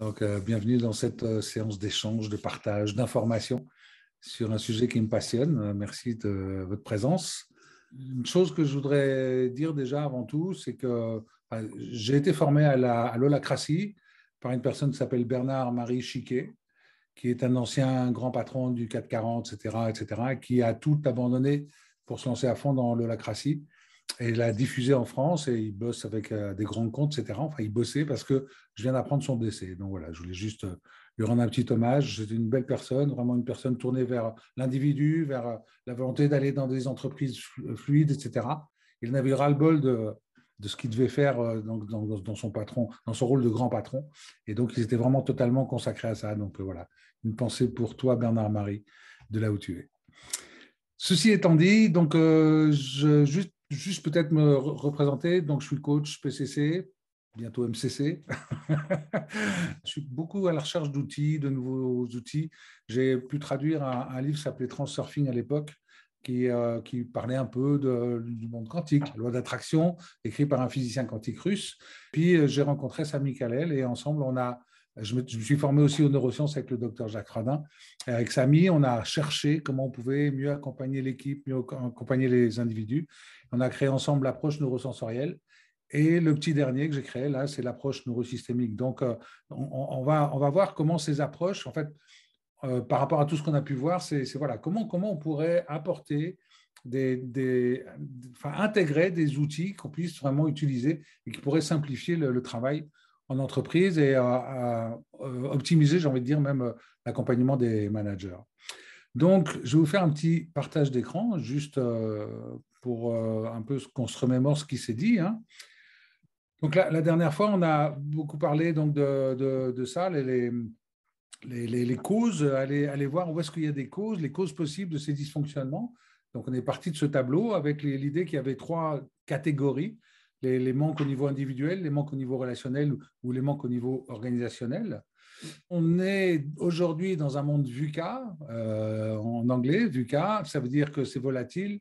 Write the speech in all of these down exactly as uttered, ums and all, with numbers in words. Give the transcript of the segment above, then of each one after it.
Donc, euh, bienvenue dans cette euh, séance d'échange, de partage, d'informations sur un sujet qui me passionne. Euh, merci de euh, votre présence. Une chose que je voudrais dire déjà avant tout, c'est que enfin, j'ai été formé à l'holacratie par une personne qui s'appelle Bernard-Marie Chiquet, qui est un ancien grand patron du C A C quarante, et cetera, et cetera, qui a tout abandonné pour se lancer à fond dans l'holacratie. Et il l'a diffusé en France et il bosse avec des grands comptes, et cetera. Enfin, il bossait parce que je viens d'apprendre son décès. Donc voilà, je voulais juste lui rendre un petit hommage. C'est une belle personne, vraiment une personne tournée vers l'individu, vers la volonté d'aller dans des entreprises fluides, et cetera. Il n'avait ras-le-bol de, de ce qu'il devait faire dans, dans, dans son patron, dans son rôle de grand patron. Et donc, il était vraiment totalement consacré à ça. Donc voilà, une pensée pour toi, Bernard-Marie, de là où tu es. Ceci étant dit, donc euh, je, juste Juste peut-être me représenter, donc je suis coach P C C, bientôt M C C. Je suis beaucoup à la recherche d'outils, de nouveaux outils. J'ai pu traduire un, un livre qui s'appelait Transurfing à l'époque, qui, euh, qui parlait un peu de, du monde quantique, la loi d'attraction, écrit par un physicien quantique russe. Puis j'ai rencontré Samy Kallel et ensemble, on a, je me, je me suis formé aussi aux neurosciences avec le docteur Jacques Radin. Et avec Samy, on a cherché comment on pouvait mieux accompagner l'équipe, mieux accompagner les individus. On a créé ensemble l'approche neurosensorielle. Et le petit dernier que j'ai créé, là, c'est l'approche neurosystémique. Donc, on, on, va, on va voir comment ces approches, en fait, euh, par rapport à tout ce qu'on a pu voir, c'est voilà, comment, comment on pourrait apporter, des, des, enfin, intégrer des outils qu'on puisse vraiment utiliser et qui pourraient simplifier le, le travail en entreprise et euh, euh, optimiser, j'ai envie de dire, même euh, l'accompagnement des managers. Donc, je vais vous faire un petit partage d'écran, juste euh, pour euh, un peu qu'on se remémore ce qui s'est dit. Hein. Donc, la, la dernière fois, on a beaucoup parlé donc, de, de, de ça, les, les, les, les causes, aller, aller voir où est-ce qu'il y a des causes, les causes possibles de ces dysfonctionnements. Donc, on est parti de ce tableau avec l'idée qu'il y avait trois catégories, les, les manques au niveau individuel, les manques au niveau relationnel ou les manques au niveau organisationnel. On est aujourd'hui dans un monde VUCA, euh, en anglais, VUCA, ça veut dire que c'est volatile,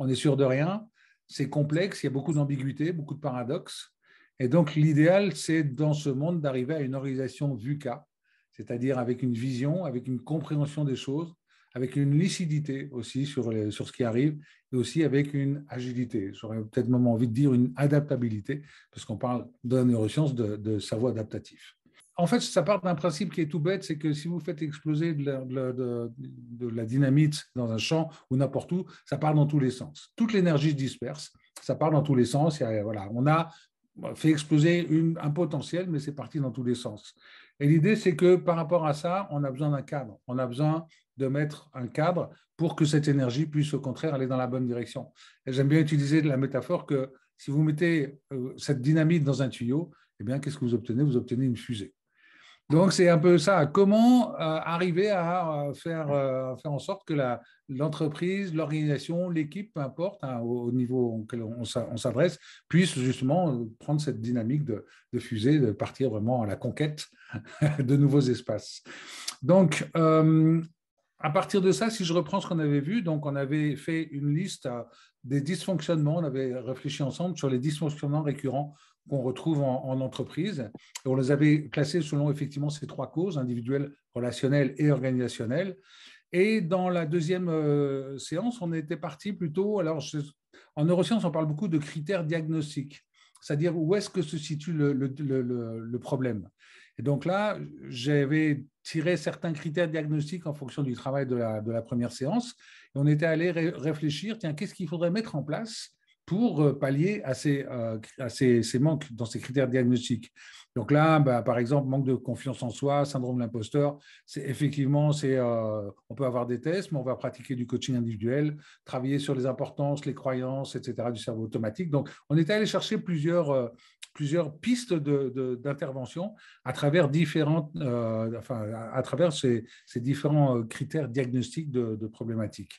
on n'est sûr de rien, c'est complexe, il y a beaucoup d'ambiguïté, beaucoup de paradoxes. Et donc, l'idéal, c'est dans ce monde d'arriver à une organisation VUCA, c'est-à-dire avec une vision, avec une compréhension des choses, avec une lucidité aussi sur, les, sur ce qui arrive, et aussi avec une agilité. J'aurais peut-être même envie de dire une adaptabilité, parce qu'on parle de la neuroscience de, de cerveau adaptatif. En fait, ça part d'un principe qui est tout bête, c'est que si vous faites exploser de la, de, de, de la dynamite dans un champ ou n'importe où, ça part dans tous les sens. Toute l'énergie se disperse, ça part dans tous les sens. Et voilà, on a fait exploser une, un potentiel, mais c'est parti dans tous les sens. Et l'idée, c'est que par rapport à ça, on a besoin d'un cadre. On a besoin de mettre un cadre pour que cette énergie puisse au contraire aller dans la bonne direction. J'aime bien utiliser la métaphore que si vous mettez cette dynamite dans un tuyau, eh bien, qu'est-ce que vous obtenez? Vous obtenez une fusée. Donc, c'est un peu ça. Comment euh, arriver à faire, euh, faire en sorte que l'entreprise, l'organisation, l'équipe, peu importe, hein, au, au niveau auquel on, on s'adresse, puisse justement prendre cette dynamique de, de fusée, de partir vraiment à la conquête de nouveaux espaces. Donc, euh, à partir de ça, si je reprends ce qu'on avait vu, donc on avait fait une liste des dysfonctionnements, on avait réfléchi ensemble sur les dysfonctionnements récurrents qu'on retrouve en, en entreprise. Et on les avait classés selon effectivement ces trois causes, individuelles, relationnelles et organisationnelles. Et dans la deuxième euh, séance, on était parti plutôt, alors je, en neurosciences, on parle beaucoup de critères diagnostiques, c'est-à-dire où est-ce que se situe le, le, le, le problème. Et donc là, j'avais tiré certains critères diagnostiques en fonction du travail de la, de la première séance. Et on était allé ré réfléchir, tiens, qu'est-ce qu'il faudrait mettre en place pour pallier à, ces, à ces, ces manques dans ces critères diagnostiques. Donc là, bah, par exemple, manque de confiance en soi, syndrome de l'imposteur, effectivement, euh, on peut avoir des tests, mais on va pratiquer du coaching individuel, travailler sur les importances, les croyances, et cetera, du cerveau automatique. Donc, on était allé chercher plusieurs, euh, plusieurs pistes d'intervention à travers, différentes, euh, enfin, à travers ces, ces différents critères diagnostiques de, de problématiques.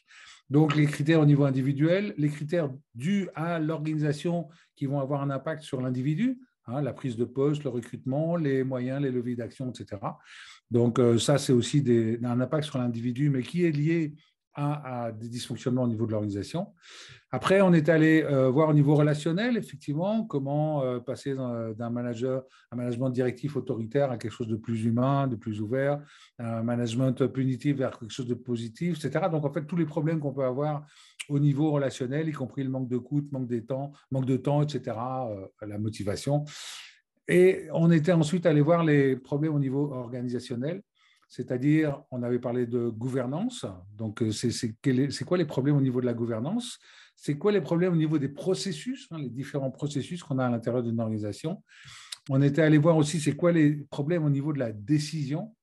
Donc, les critères au niveau individuel, les critères dus à l'organisation qui vont avoir un impact sur l'individu, hein, la prise de poste, le recrutement, les moyens, les leviers d'action, et cetera. Donc, euh, ça, c'est aussi des, un impact sur l'individu, mais qui est lié à, à des dysfonctionnements au niveau de l'organisation. Après, on est allé euh, voir au niveau relationnel, effectivement, comment euh, passer d'un manager, un management directif autoritaire à quelque chose de plus humain, de plus ouvert, un management punitif vers quelque chose de positif, et cetera. Donc, en fait, tous les problèmes qu'on peut avoir au niveau relationnel, y compris le manque de coûte, manque des temps, manque de temps, et cetera, euh, la motivation. Et on était ensuite allé voir les problèmes au niveau organisationnel. C'est-à-dire, on avait parlé de gouvernance, donc c'est quoi les problèmes au niveau de la gouvernance? C'est quoi les problèmes au niveau des processus, hein, les différents processus qu'on a à l'intérieur d'une organisation? On était allé voir aussi c'est quoi les problèmes au niveau de la décision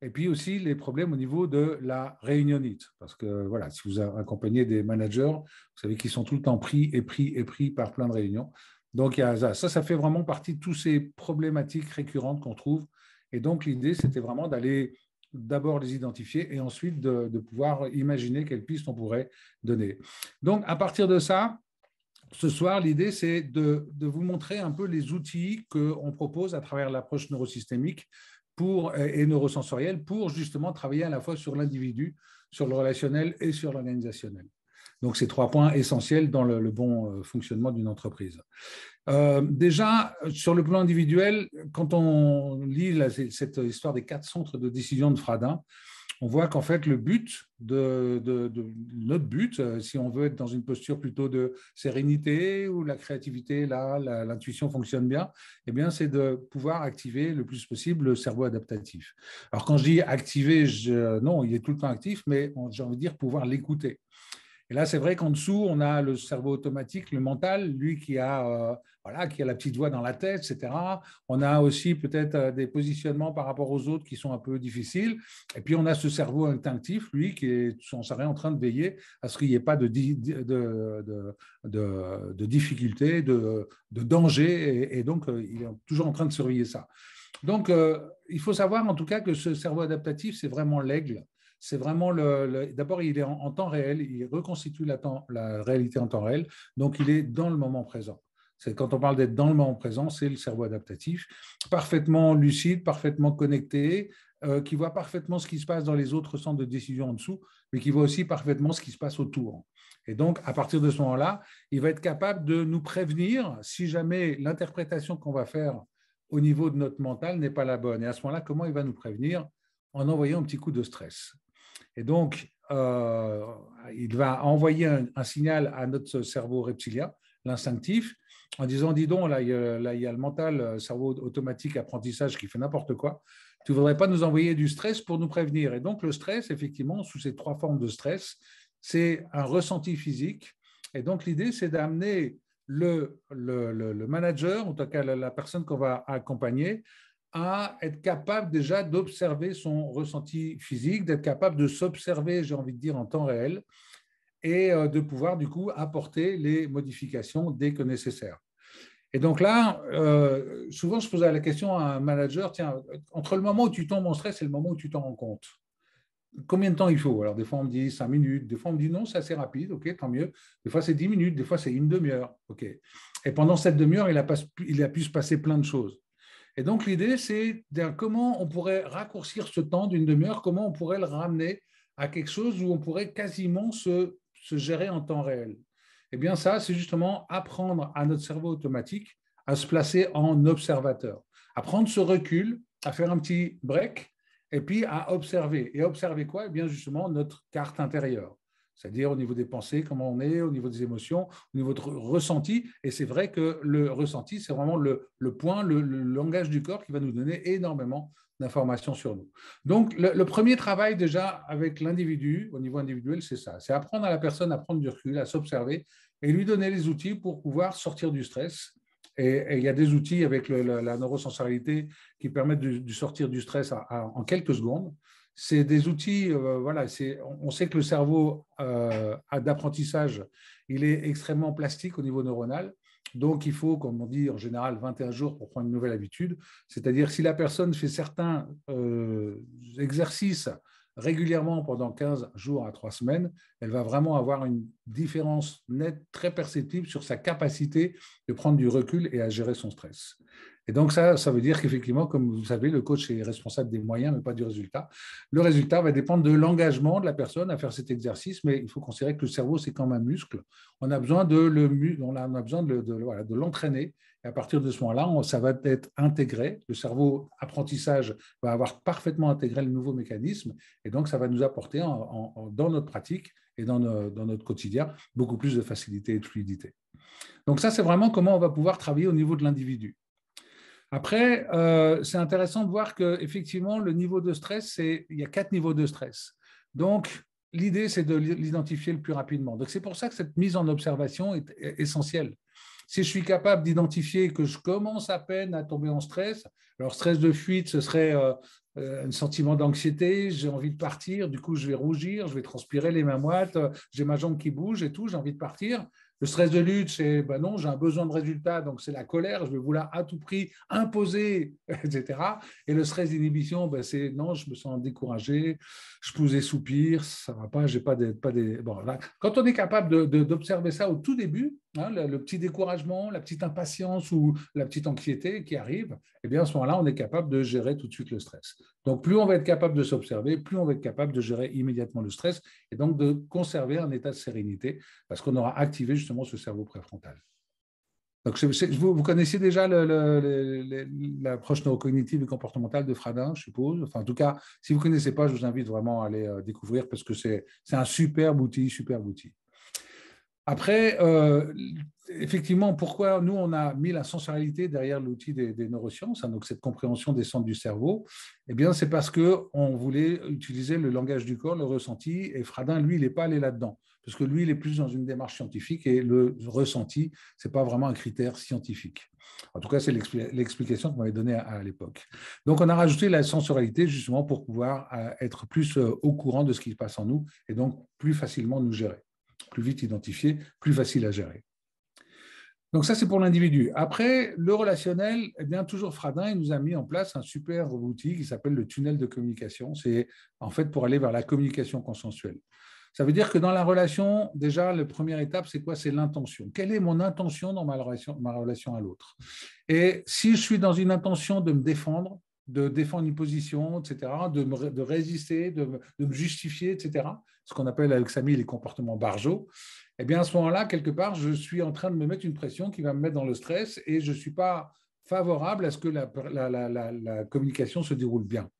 et puis aussi les problèmes au niveau de la réunionnite. Parce que voilà, si vous accompagnez des managers, vous savez qu'ils sont tout le temps pris et pris et pris par plein de réunions. Donc, il y a ça, ça, ça fait vraiment partie de toutes ces problématiques récurrentes qu'on trouve. Et donc, l'idée, c'était vraiment d'aller d'abord les identifier et ensuite de, de pouvoir imaginer quelles pistes on pourrait donner. Donc, à partir de ça, ce soir, l'idée, c'est de, de vous montrer un peu les outils qu'on propose à travers l'approche neurosystémique pour, et neurosensorielle pour justement travailler à la fois sur l'individu, sur le relationnel et sur l'organisationnel. Donc, c'est trois points essentiels dans le, le bon fonctionnement d'une entreprise. Euh, déjà, sur le plan individuel, quand on lit la, cette histoire des quatre centres de décision de Fradin, on voit qu'en fait, le but de, de, de notre but, si on veut être dans une posture plutôt de sérénité où la créativité, là, l'intuition fonctionne bien, eh bien, c'est de pouvoir activer le plus possible le cerveau adaptatif. Alors, quand je dis activer, je, non, il est tout le temps actif, mais j'ai envie de dire pouvoir l'écouter. Et là, c'est vrai qu'en dessous, on a le cerveau automatique, le mental, lui qui a, euh, voilà, qui a la petite voix dans la tête, et cetera. On a aussi peut-être des positionnements par rapport aux autres qui sont un peu difficiles. Et puis, on a ce cerveau instinctif, lui, qui est sans arrêt en train de veiller à ce qu'il n'y ait pas de, de, de, de, de difficultés, de, de dangers. Et, et donc, il est toujours en train de surveiller ça. Donc, euh, il faut savoir en tout cas que ce cerveau adaptatif, c'est vraiment l'aigle. C'est vraiment le, le d'abord, il est en, en temps réel, il reconstitue la, temps, la réalité en temps réel, donc il est dans le moment présent. Quand on parle d'être dans le moment présent, c'est le cerveau adaptatif, parfaitement lucide, parfaitement connecté, euh, qui voit parfaitement ce qui se passe dans les autres centres de décision en dessous, mais qui voit aussi parfaitement ce qui se passe autour. Et donc, à partir de ce moment-là, il va être capable de nous prévenir si jamais l'interprétation qu'on va faire au niveau de notre mental n'est pas la bonne. Et à ce moment-là, comment il va nous prévenir? En envoyant un petit coup de stress. Et donc, euh, il va envoyer un, un signal à notre cerveau reptilien, l'instinctif, en disant, dis donc, là, il y a, là, il y a le mental, le cerveau automatique, apprentissage qui fait n'importe quoi. Tu ne voudrais pas nous envoyer du stress pour nous prévenir. Et donc, le stress, effectivement, sous ces trois formes de stress, c'est un ressenti physique. Et donc, l'idée, c'est d'amener le, le, le, le manager, en tout cas la, la personne qu'on va accompagner, à être capable déjà d'observer son ressenti physique, d'être capable de s'observer, j'ai envie de dire, en temps réel, et de pouvoir du coup apporter les modifications dès que nécessaire. Et donc là, euh, souvent je posais la question à un manager, tiens, entre le moment où tu tombes en stress et le moment où tu t'en rends compte, combien de temps il faut? Alors des fois on me dit cinq minutes, des fois on me dit non, c'est assez rapide, ok, tant mieux. Des fois c'est dix minutes, des fois c'est une demi-heure, ok. Et pendant cette demi-heure, il a pas, il a pu se passer plein de choses. Et donc, l'idée, c'est comment on pourrait raccourcir ce temps d'une demi-heure, comment on pourrait le ramener à quelque chose où on pourrait quasiment se, se gérer en temps réel. Eh bien, ça, c'est justement apprendre à notre cerveau automatique à se placer en observateur, à prendre ce recul, à faire un petit break et puis à observer. Et observer quoi? Eh bien, justement, notre carte intérieure, c'est-à-dire au niveau des pensées, comment on est, au niveau des émotions, au niveau de ressenti. Et c'est vrai que le ressenti, c'est vraiment le, le point, le, le langage du corps qui va nous donner énormément d'informations sur nous. Donc, le, le premier travail déjà avec l'individu, au niveau individuel, c'est ça. C'est apprendre à la personne à prendre du recul, à s'observer et lui donner les outils pour pouvoir sortir du stress. Et il y a des outils avec le, la, la neurosensorialité qui permettent de, de sortir du stress à, à, en quelques secondes. C'est des outils, euh, voilà, on sait que le cerveau euh, d'apprentissage, il est extrêmement plastique au niveau neuronal. Donc, il faut, comme on dit en général, vingt et un jours pour prendre une nouvelle habitude. C'est-à-dire, si la personne fait certains euh, exercices régulièrement pendant quinze jours à trois semaines, elle va vraiment avoir une différence nette, très perceptible sur sa capacité de prendre du recul et à gérer son stress. Et donc ça, ça veut dire qu'effectivement, comme vous savez, le coach est responsable des moyens, mais pas du résultat. Le résultat va dépendre de l'engagement de la personne à faire cet exercice, mais il faut considérer que le cerveau, c'est comme un muscle. On a besoin de le, on a, on a besoin de, de, voilà, de l'entraîner. Et à partir de ce moment-là, ça va être intégré. Le cerveau apprentissage va avoir parfaitement intégré le nouveau mécanisme. Et donc, ça va nous apporter en, en, en, dans notre pratique et dans, nos, dans notre quotidien beaucoup plus de facilité et de fluidité. Donc ça, c'est vraiment comment on va pouvoir travailler au niveau de l'individu. Après, euh, c'est intéressant de voir qu'effectivement, le niveau de stress, c'est, il y a quatre niveaux de stress. Donc, l'idée, c'est de l'identifier le plus rapidement. Donc, c'est pour ça que cette mise en observation est essentielle. Si je suis capable d'identifier que je commence à peine à tomber en stress, alors stress de fuite, ce serait euh, un sentiment d'anxiété, j'ai envie de partir, du coup, je vais rougir, je vais transpirer, les mains moites, j'ai ma jambe qui bouge et tout, j'ai envie de partir. Le stress de lutte, c'est ben non, j'ai un besoin de résultat, donc c'est la colère, je vais vouloir à tout prix imposer, et cetera. Et le stress d'inhibition, ben c'est non, je me sens découragé, je pousse des soupirs, ça ne va pas, j'ai pas des, pas des. Bon, là, quand on est capable d'observer ça au tout début, hein, le, le petit découragement, la petite impatience ou la petite anxiété qui arrive, eh bien à ce moment-là, on est capable de gérer tout de suite le stress. Donc plus on va être capable de s'observer, plus on va être capable de gérer immédiatement le stress et donc de conserver un état de sérénité parce qu'on aura activé justement ce cerveau préfrontal. Donc, je, je, vous, vous connaissez déjà l'approche neurocognitive et comportementale de Fradin, je suppose. Enfin, en tout cas, si vous ne connaissez pas, je vous invite vraiment à aller euh, découvrir parce que c'est un superbe outil, superbe outil. Après, euh, effectivement, pourquoi nous, on a mis la sensorialité derrière l'outil des, des neurosciences, hein, donc cette compréhension des centres du cerveau, eh bien, c'est parce qu'on voulait utiliser le langage du corps, le ressenti, et Fradin, lui, il n'est pas allé là-dedans. Parce que lui, il est plus dans une démarche scientifique et le ressenti, ce n'est pas vraiment un critère scientifique. En tout cas, c'est l'explication que vous m'avez donnée à, à l'époque. Donc, on a rajouté la sensorialité justement pour pouvoir être plus au courant de ce qui se passe en nous et donc plus facilement nous gérer, plus vite identifier, plus facile à gérer. Donc, ça, c'est pour l'individu. Après, le relationnel, eh bien, toujours Fradin, il nous a mis en place un super outil qui s'appelle le tunnel de communication. C'est en fait pour aller vers la communication consensuelle. Ça veut dire que dans la relation, déjà, la première étape, c'est quoi? C'est l'intention. Quelle est mon intention dans ma relation, ma relation à l'autre? Et si je suis dans une intention de me défendre, de défendre une position, et cetera, de, me, de résister, de me, de me justifier, et cetera, ce qu'on appelle avec Samy les comportements barjots, eh bien, à ce moment-là, quelque part, je suis en train de me mettre une pression qui va me mettre dans le stress et je ne suis pas favorable à ce que la, la, la, la, la communication se déroule bien.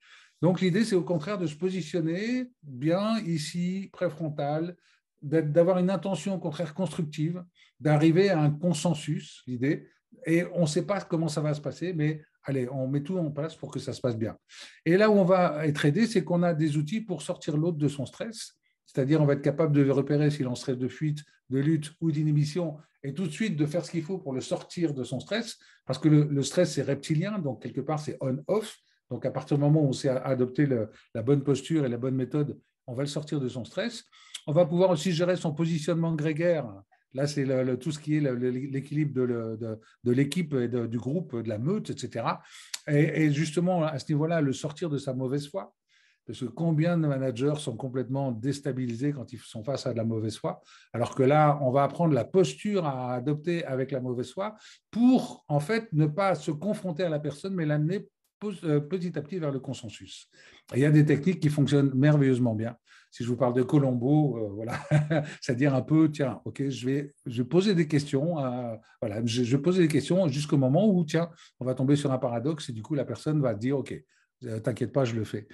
Donc, l'idée, c'est au contraire de se positionner bien ici, préfrontal, d'avoir une intention au contraire constructive, d'arriver à un consensus, l'idée, et on ne sait pas comment ça va se passer, mais allez, on met tout en place pour que ça se passe bien. Et là où on va être aidé, c'est qu'on a des outils pour sortir l'autre de son stress, c'est-à-dire on va être capable de repérer s'il est en stress de fuite, de lutte ou d'inhibition, et tout de suite de faire ce qu'il faut pour le sortir de son stress, parce que le, le stress, c'est reptilien, donc quelque part, c'est on-off. Donc, à partir du moment où on sait adopter le, la bonne posture et la bonne méthode, on va le sortir de son stress. On va pouvoir aussi gérer son positionnement grégaire. Là, c'est le, le, tout ce qui est l'équilibre de, de, de l'équipe, et de, du groupe, de la meute, et cetera. Et, et justement, à ce niveau-là, le sortir de sa mauvaise foi. Parce que combien de managers sont complètement déstabilisés quand ils sont face à de la mauvaise foi, alors que là, on va apprendre la posture à adopter avec la mauvaise foi pour, en fait, ne pas se confronter à la personne, mais l'amener petit à petit vers le consensus. Et il y a des techniques qui fonctionnent merveilleusement bien. Si je vous parle de Colombo, euh, voilà, c'est-à-dire un peu, tiens, ok, je vais, je vais poser des questions, à, voilà, je, je vais poser des questions jusqu'au moment où, tiens, on va tomber sur un paradoxe et du coup, la personne va dire, ok, euh, t'inquiète pas, je le fais.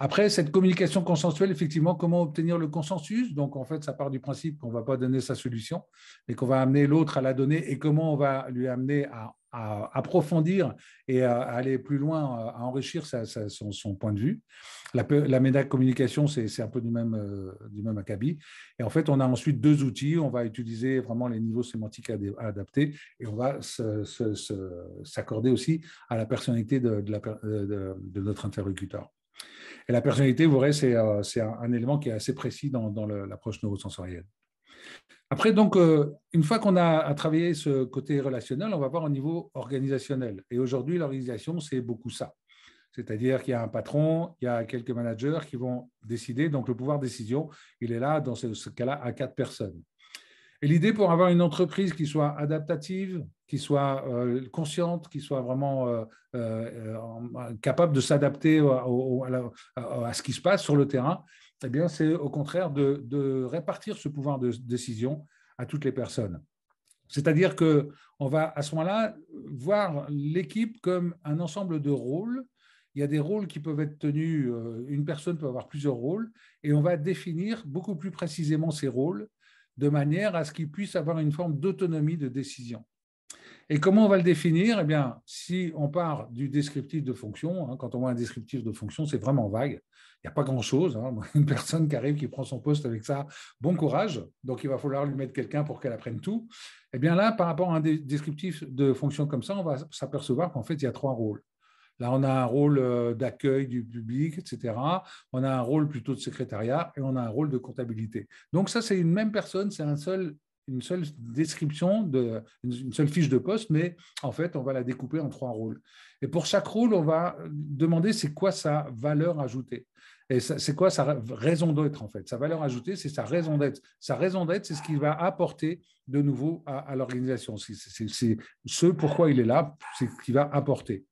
Après, cette communication consensuelle, effectivement, comment obtenir le consensus? Donc, en fait, ça part du principe qu'on ne va pas donner sa solution, mais qu'on va amener l'autre à la donner et comment on va lui amener à à approfondir et à aller plus loin, à enrichir sa, sa, son, son point de vue. La, la méda communication, c'est un peu du même, euh, du même acabit. Et en fait, on a ensuite deux outils. On va utiliser vraiment les niveaux sémantiques ad, adaptés et on va s'accorder aussi à la personnalité de, de, la, de, de notre interlocuteur. Et la personnalité, vous verrez, c'est euh, un, un élément qui est assez précis dans, dans l'approche neurosensorielle. Après, donc, une fois qu'on a travaillé ce côté relationnel, on va voir au niveau organisationnel. Et aujourd'hui, l'organisation, c'est beaucoup ça. C'est-à-dire qu'il y a un patron, il y a quelques managers qui vont décider. Donc, le pouvoir de décision, il est là, dans ce cas-là, à quatre personnes. Et l'idée pour avoir une entreprise qui soit adaptative, qui soit euh, consciente, qui soit vraiment euh, euh, capable de s'adapter à, à, à ce qui se passe sur le terrain, eh bien, c'est au contraire de, de répartir ce pouvoir de décision à toutes les personnes. C'est-à-dire qu'on va à ce moment-là voir l'équipe comme un ensemble de rôles. Il y a des rôles qui peuvent être tenus, une personne peut avoir plusieurs rôles, et on va définir beaucoup plus précisément ces rôles de manière à ce qu'ils puissent avoir une forme d'autonomie de décision. Et comment on va le définir? Eh bien, si on part du descriptif de fonction, hein, quand on voit un descriptif de fonction, c'est vraiment vague. Il n'y a pas grand-chose. Hein. Une personne qui arrive, qui prend son poste avec ça, bon courage. Donc, il va falloir lui mettre quelqu'un pour qu'elle apprenne tout. Eh bien là, par rapport à un descriptif de fonction comme ça, on va s'apercevoir qu'en fait, il y a trois rôles. Là, on a un rôle d'accueil du public, et cetera. On a un rôle plutôt de secrétariat et on a un rôle de comptabilité. Donc, ça, c'est une même personne, c'est un seul... une seule description, de, une seule fiche de poste, mais en fait, on va la découper en trois rôles. Et pour chaque rôle, on va demander c'est quoi sa valeur ajoutée. Et c'est quoi sa raison d'être, en fait. Sa valeur ajoutée, c'est sa raison d'être. Sa raison d'être, c'est ce qu'il va apporter de nouveau à, à l'organisation. C'est ce pourquoi il est là, c'est ce qu'il va apporter.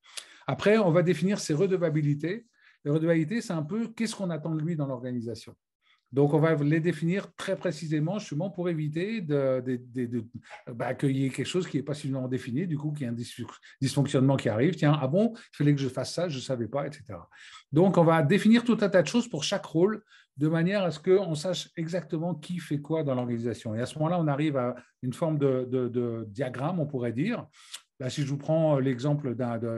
Après, on va définir ses redevabilités. Les redevabilités, c'est un peu qu'est-ce qu'on attend de lui dans l'organisation. Donc, on va les définir très précisément, justement, pour éviter d'accueillir quelque chose qui n'est pas suffisamment défini, du coup, qu'il y a un dysfonctionnement qui arrive. Tiens, ah bon, il fallait que je fasse ça, je ne savais pas, et cetera. Donc, on va définir tout un tas de choses pour chaque rôle, de manière à ce qu'on sache exactement qui fait quoi dans l'organisation. Et à ce moment-là, on arrive à une forme de, de, de diagramme, on pourrait dire. Là, si je vous prends l'exemple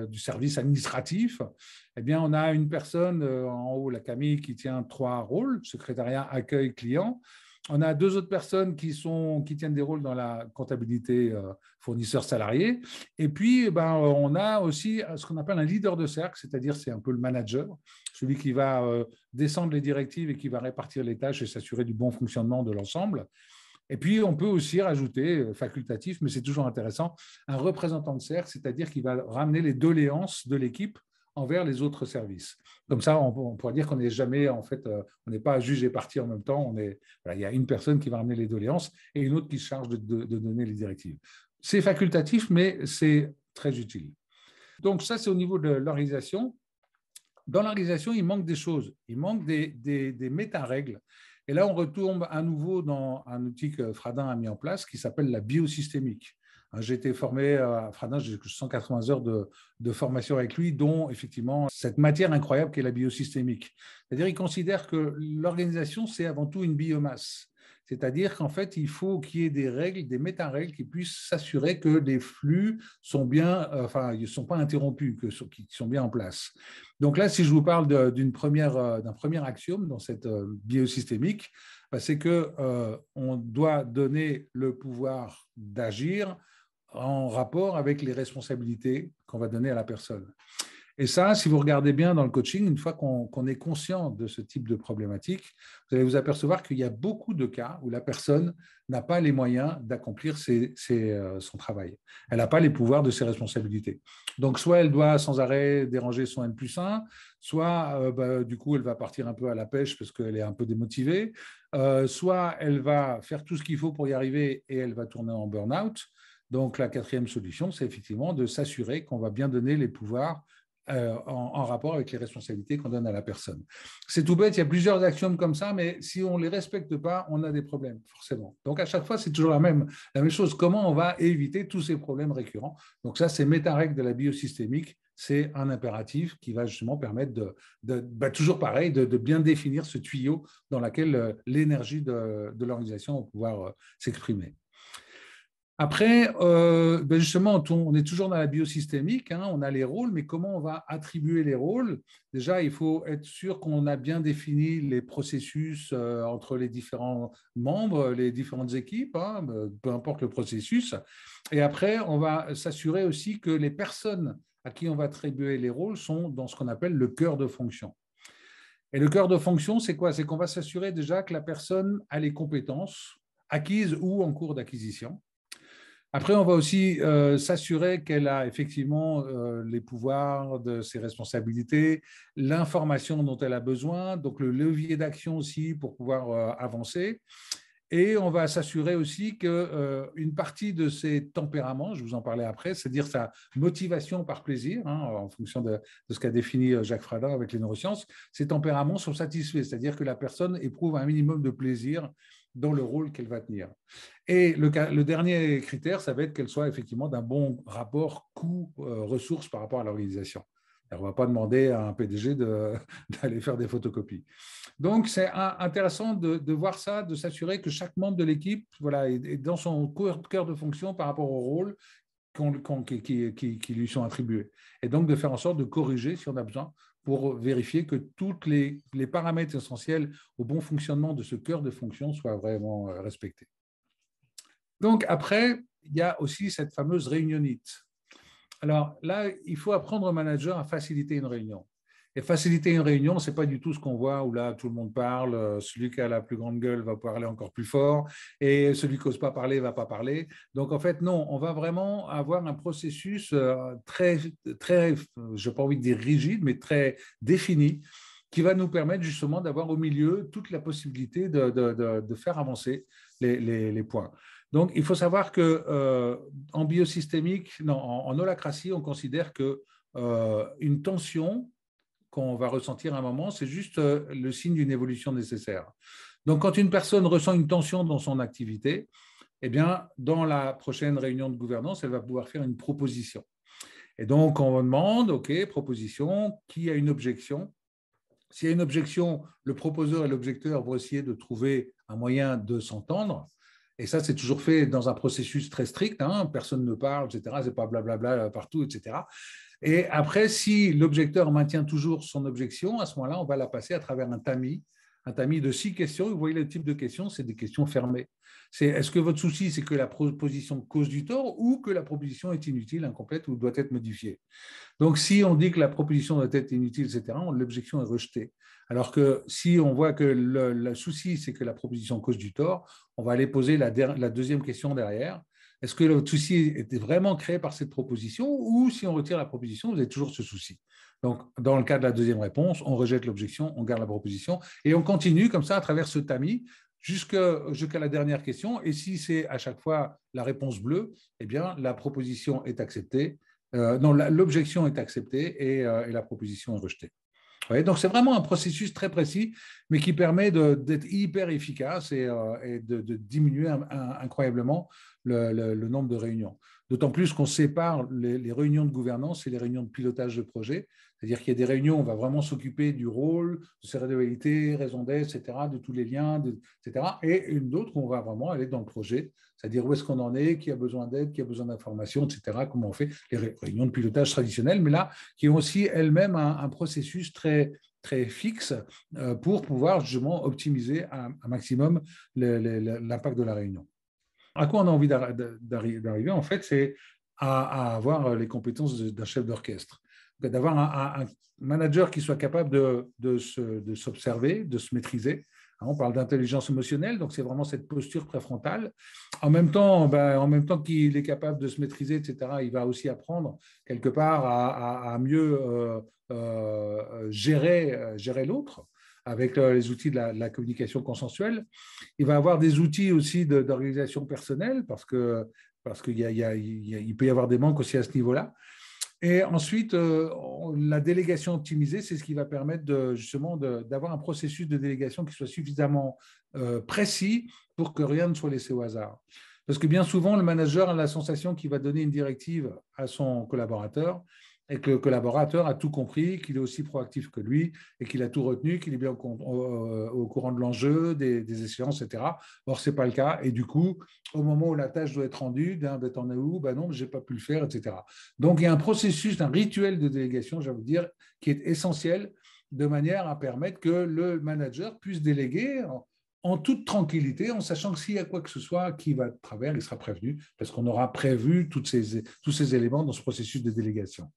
du service administratif, eh bien, on a une personne en haut, la Camille, qui tient trois rôles, secrétariat, accueil, client. On a deux autres personnes qui, sont, qui tiennent des rôles dans la comptabilité euh, fournisseur salarié. Et puis, eh ben, on a aussi ce qu'on appelle un leader de cercle, c'est-à-dire c'est un peu le manager, celui qui va euh, descendre les directives et qui va répartir les tâches et s'assurer du bon fonctionnement de l'ensemble. Et puis, on peut aussi rajouter, facultatif, mais c'est toujours intéressant, un représentant de cercle, c'est-à-dire qu'il va ramener les doléances de l'équipe envers les autres services. Comme ça, on, on pourra dire qu'on n'est jamais, en fait, on n'est pas juge et partie en même temps. On est, voilà, il y a une personne qui va ramener les doléances et une autre qui se charge de, de, de donner les directives. C'est facultatif, mais c'est très utile. Donc, ça, c'est au niveau de l'organisation. Dans l'organisation, il manque des choses. Il manque des, des, des méta-règles. Et là, on retourne à nouveau dans un outil que Fradin a mis en place qui s'appelle la biosystémique. J'ai été formé à Fradin, j'ai cent quatre-vingts heures de, de formation avec lui, dont effectivement cette matière incroyable qu'est la biosystémique. C'est-à-dire qu'il considère que l'organisation, c'est avant tout une biomasse. C'est-à-dire qu'en fait, il faut qu'il y ait des règles, des méta-règles qui puissent s'assurer que les flux sont bien, euh, enfin, ils ne sont pas interrompus, que sont, qu'ils sont bien en place. Donc là, si je vous parle d'une première, euh, d'un premier axiome dans cette euh, biosystémique, bah, c'est que euh, on doit donner le pouvoir d'agir en rapport avec les responsabilités qu'on va donner à la personne. Et ça, si vous regardez bien dans le coaching, une fois qu'on qu'on est conscient de ce type de problématique, vous allez vous apercevoir qu'il y a beaucoup de cas où la personne n'a pas les moyens d'accomplir ses, ses, euh, son travail. Elle n'a pas les pouvoirs de ses responsabilités. Donc, soit elle doit sans arrêt déranger son N plus un, soit euh, bah, du coup, elle va partir un peu à la pêche parce qu'elle est un peu démotivée, euh, soit elle va faire tout ce qu'il faut pour y arriver et elle va tourner en burn-out. Donc, la quatrième solution, c'est effectivement de s'assurer qu'on va bien donner les pouvoirs Euh, en, en rapport avec les responsabilités qu'on donne à la personne. C'est tout bête, il y a plusieurs axiomes comme ça, mais si on ne les respecte pas, on a des problèmes, forcément. Donc, à chaque fois, c'est toujours la même, la même chose. Comment on va éviter tous ces problèmes récurrents? Donc, ça, c'est méta-règle de la biosystémique. C'est un impératif qui va justement permettre de, de bah, toujours pareil, de, de bien définir ce tuyau dans lequel l'énergie de, de l'organisation va pouvoir euh, s'exprimer. Après, euh, ben justement, on est toujours dans la biosystémique, hein, on a les rôles, mais comment on va attribuer les rôles? Déjà, il faut être sûr qu'on a bien défini les processus euh, entre les différents membres, les différentes équipes, hein, peu importe le processus. Et après, on va s'assurer aussi que les personnes à qui on va attribuer les rôles sont dans ce qu'on appelle le cœur de fonction. Et le cœur de fonction, c'est quoi? C'est qu'on va s'assurer déjà que la personne a les compétences acquises ou en cours d'acquisition. Après, on va aussi euh, s'assurer qu'elle a effectivement euh, les pouvoirs de ses responsabilités, l'information dont elle a besoin, donc le levier d'action aussi pour pouvoir euh, avancer. Et on va s'assurer aussi qu'une euh, partie de ses tempéraments, je vous en parlais après, c'est-à-dire sa motivation par plaisir, hein, en fonction de, de ce qu'a défini Jacques Radin avec les neurosciences, ses tempéraments sont satisfaits, c'est-à-dire que la personne éprouve un minimum de plaisir dans le rôle qu'elle va tenir. Et le, le dernier critère, ça va être qu'elle soit effectivement d'un bon rapport coût-ressources par rapport à l'organisation. On ne va pas demander à un P D G d'aller de, faire des photocopies. Donc, c'est intéressant de, de voir ça, de s'assurer que chaque membre de l'équipe voilà, est dans son cœur de fonction par rapport au rôle qu'on, qu'on, qui, qui, qui, qui lui sont attribués. Et donc, de faire en sorte de corriger si on a besoin pour vérifier que tous les, les paramètres essentiels au bon fonctionnement de ce cœur de fonction soient vraiment respectés. Donc, après, il y a aussi cette fameuse réunionnite. Alors là, il faut apprendre au manager à faciliter une réunion. Et faciliter une réunion, ce n'est pas du tout ce qu'on voit où là, tout le monde parle, celui qui a la plus grande gueule va parler encore plus fort et celui qui n'ose pas parler ne va pas parler. Donc, en fait, non, on va vraiment avoir un processus très, très je n'ai pas envie de dire rigide, mais très défini qui va nous permettre justement d'avoir au milieu toute la possibilité de, de, de, de faire avancer les, les, les points. Donc, il faut savoir qu'en euh, biosystémique, non, en, en holacratie, on considère qu'une euh, tension qu'on va ressentir à un moment, c'est juste euh, le signe d'une évolution nécessaire. Donc, quand une personne ressent une tension dans son activité, eh bien, dans la prochaine réunion de gouvernance, elle va pouvoir faire une proposition. Et donc, on demande, OK, proposition, qui a une objection ? S'il y a une objection, le proposeur et l'objecteur vont essayer de trouver un moyen de s'entendre. Et ça, c'est toujours fait dans un processus très strict, hein, personne ne parle, et cetera. C'est pas blablabla partout, et cetera. Et après, si l'objecteur maintient toujours son objection, à ce moment-là, on va la passer à travers un tamis, un tamis de six questions. Vous voyez le type de questions, c'est des questions fermées. C'est est-ce que votre souci, c'est que la proposition cause du tort ou que la proposition est inutile, incomplète ou doit être modifiée? Donc, si on dit que la proposition doit être inutile, et cetera, l'objection est rejetée. Alors que si on voit que le, le souci, c'est que la proposition cause du tort, on va aller poser la, der, la deuxième question derrière. Est-ce que le souci était vraiment créé par cette proposition ou si on retire la proposition, vous avez toujours ce souci? Donc, dans le cas de la deuxième réponse, on rejette l'objection, on garde la proposition et on continue comme ça à travers ce tamis jusqu'à jusqu'à la dernière question. Et si c'est à chaque fois la réponse bleue, eh bien, la proposition est acceptée. Euh, non, l'objection est acceptée et, euh, et la proposition est rejetée. Oui, donc, c'est vraiment un processus très précis, mais qui permet d'être hyper efficace et, euh, et de, de diminuer un, un, incroyablement le, le, le nombre de réunions. D'autant plus qu'on sépare les, les réunions de gouvernance et les réunions de pilotage de projet. C'est-à-dire qu'il y a des réunions où on va vraiment s'occuper du rôle, de ses réalités, raison d'être, et cetera, de tous les liens, de, et cetera. Et une d'autre où on va vraiment aller dans le projet, c'est-à-dire où est-ce qu'on en est, qui a besoin d'aide, qui a besoin d'informations, et cetera, comment on fait les réunions de pilotage traditionnelles, mais là, qui ont aussi elles-mêmes un, un processus très, très fixe pour pouvoir justement optimiser un, un maximum l'impact de la réunion. À quoi on a envie d'arriver, en fait, c'est à, à avoir les compétences d'un chef d'orchestre. D'avoir un, un manager qui soit capable de, de s'observer, de, de se maîtriser. On parle d'intelligence émotionnelle, donc c'est vraiment cette posture préfrontale. En même temps, ben, en même temps qu'il est capable de se maîtriser, et cetera, il va aussi apprendre quelque part à, à, à mieux euh, euh, gérer, gérer l'autre avec les outils de la, de la communication consensuelle. Il va avoir des outils aussi d'organisation personnelle parce que, parce qu'il y a, il y a, il peut y avoir des manques aussi à ce niveau-là. Et ensuite, euh, la délégation optimisée, c'est ce qui va permettre de, justement d'avoir un processus de délégation qui soit suffisamment euh, précis pour que rien ne soit laissé au hasard. Parce que bien souvent, le manager a la sensation qu'il va donner une directive à son collaborateur et que le collaborateur a tout compris, qu'il est aussi proactif que lui et qu'il a tout retenu, qu'il est bien au, au, au courant de l'enjeu, des, des échéances, et cetera. Or, ce n'est pas le cas. Et du coup, au moment où la tâche doit être rendue, ben, ben t'en es où? Ben non, je n'ai pas pu le faire, et cetera. Donc, il y a un processus, un rituel de délégation, je vais vous dire, qui est essentiel de manière à permettre que le manager puisse déléguer en, en toute tranquillité, en sachant que s'il y a quoi que ce soit qui va de travers, il sera prévenu parce qu'on aura prévu toutes ces, tous ces éléments dans ce processus de délégation.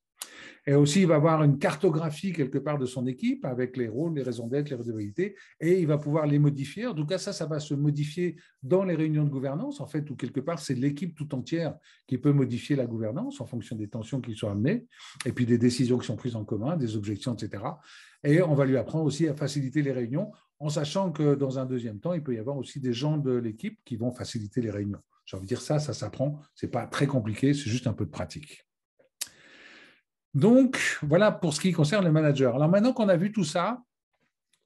Et aussi, il va avoir une cartographie quelque part de son équipe avec les rôles, les raisons d'être, les responsabilités, et il va pouvoir les modifier. En tout cas, ça, ça va se modifier dans les réunions de gouvernance, en fait, où quelque part, c'est l'équipe tout entière qui peut modifier la gouvernance en fonction des tensions qui sont amenées, et puis des décisions qui sont prises en commun, des objections, et cetera. Et on va lui apprendre aussi à faciliter les réunions en sachant que dans un deuxième temps, il peut y avoir aussi des gens de l'équipe qui vont faciliter les réunions. J'ai envie de dire ça, ça s'apprend, ce n'est pas très compliqué, c'est juste un peu de pratique. Donc, voilà pour ce qui concerne les managers. Alors maintenant qu'on a vu tout ça,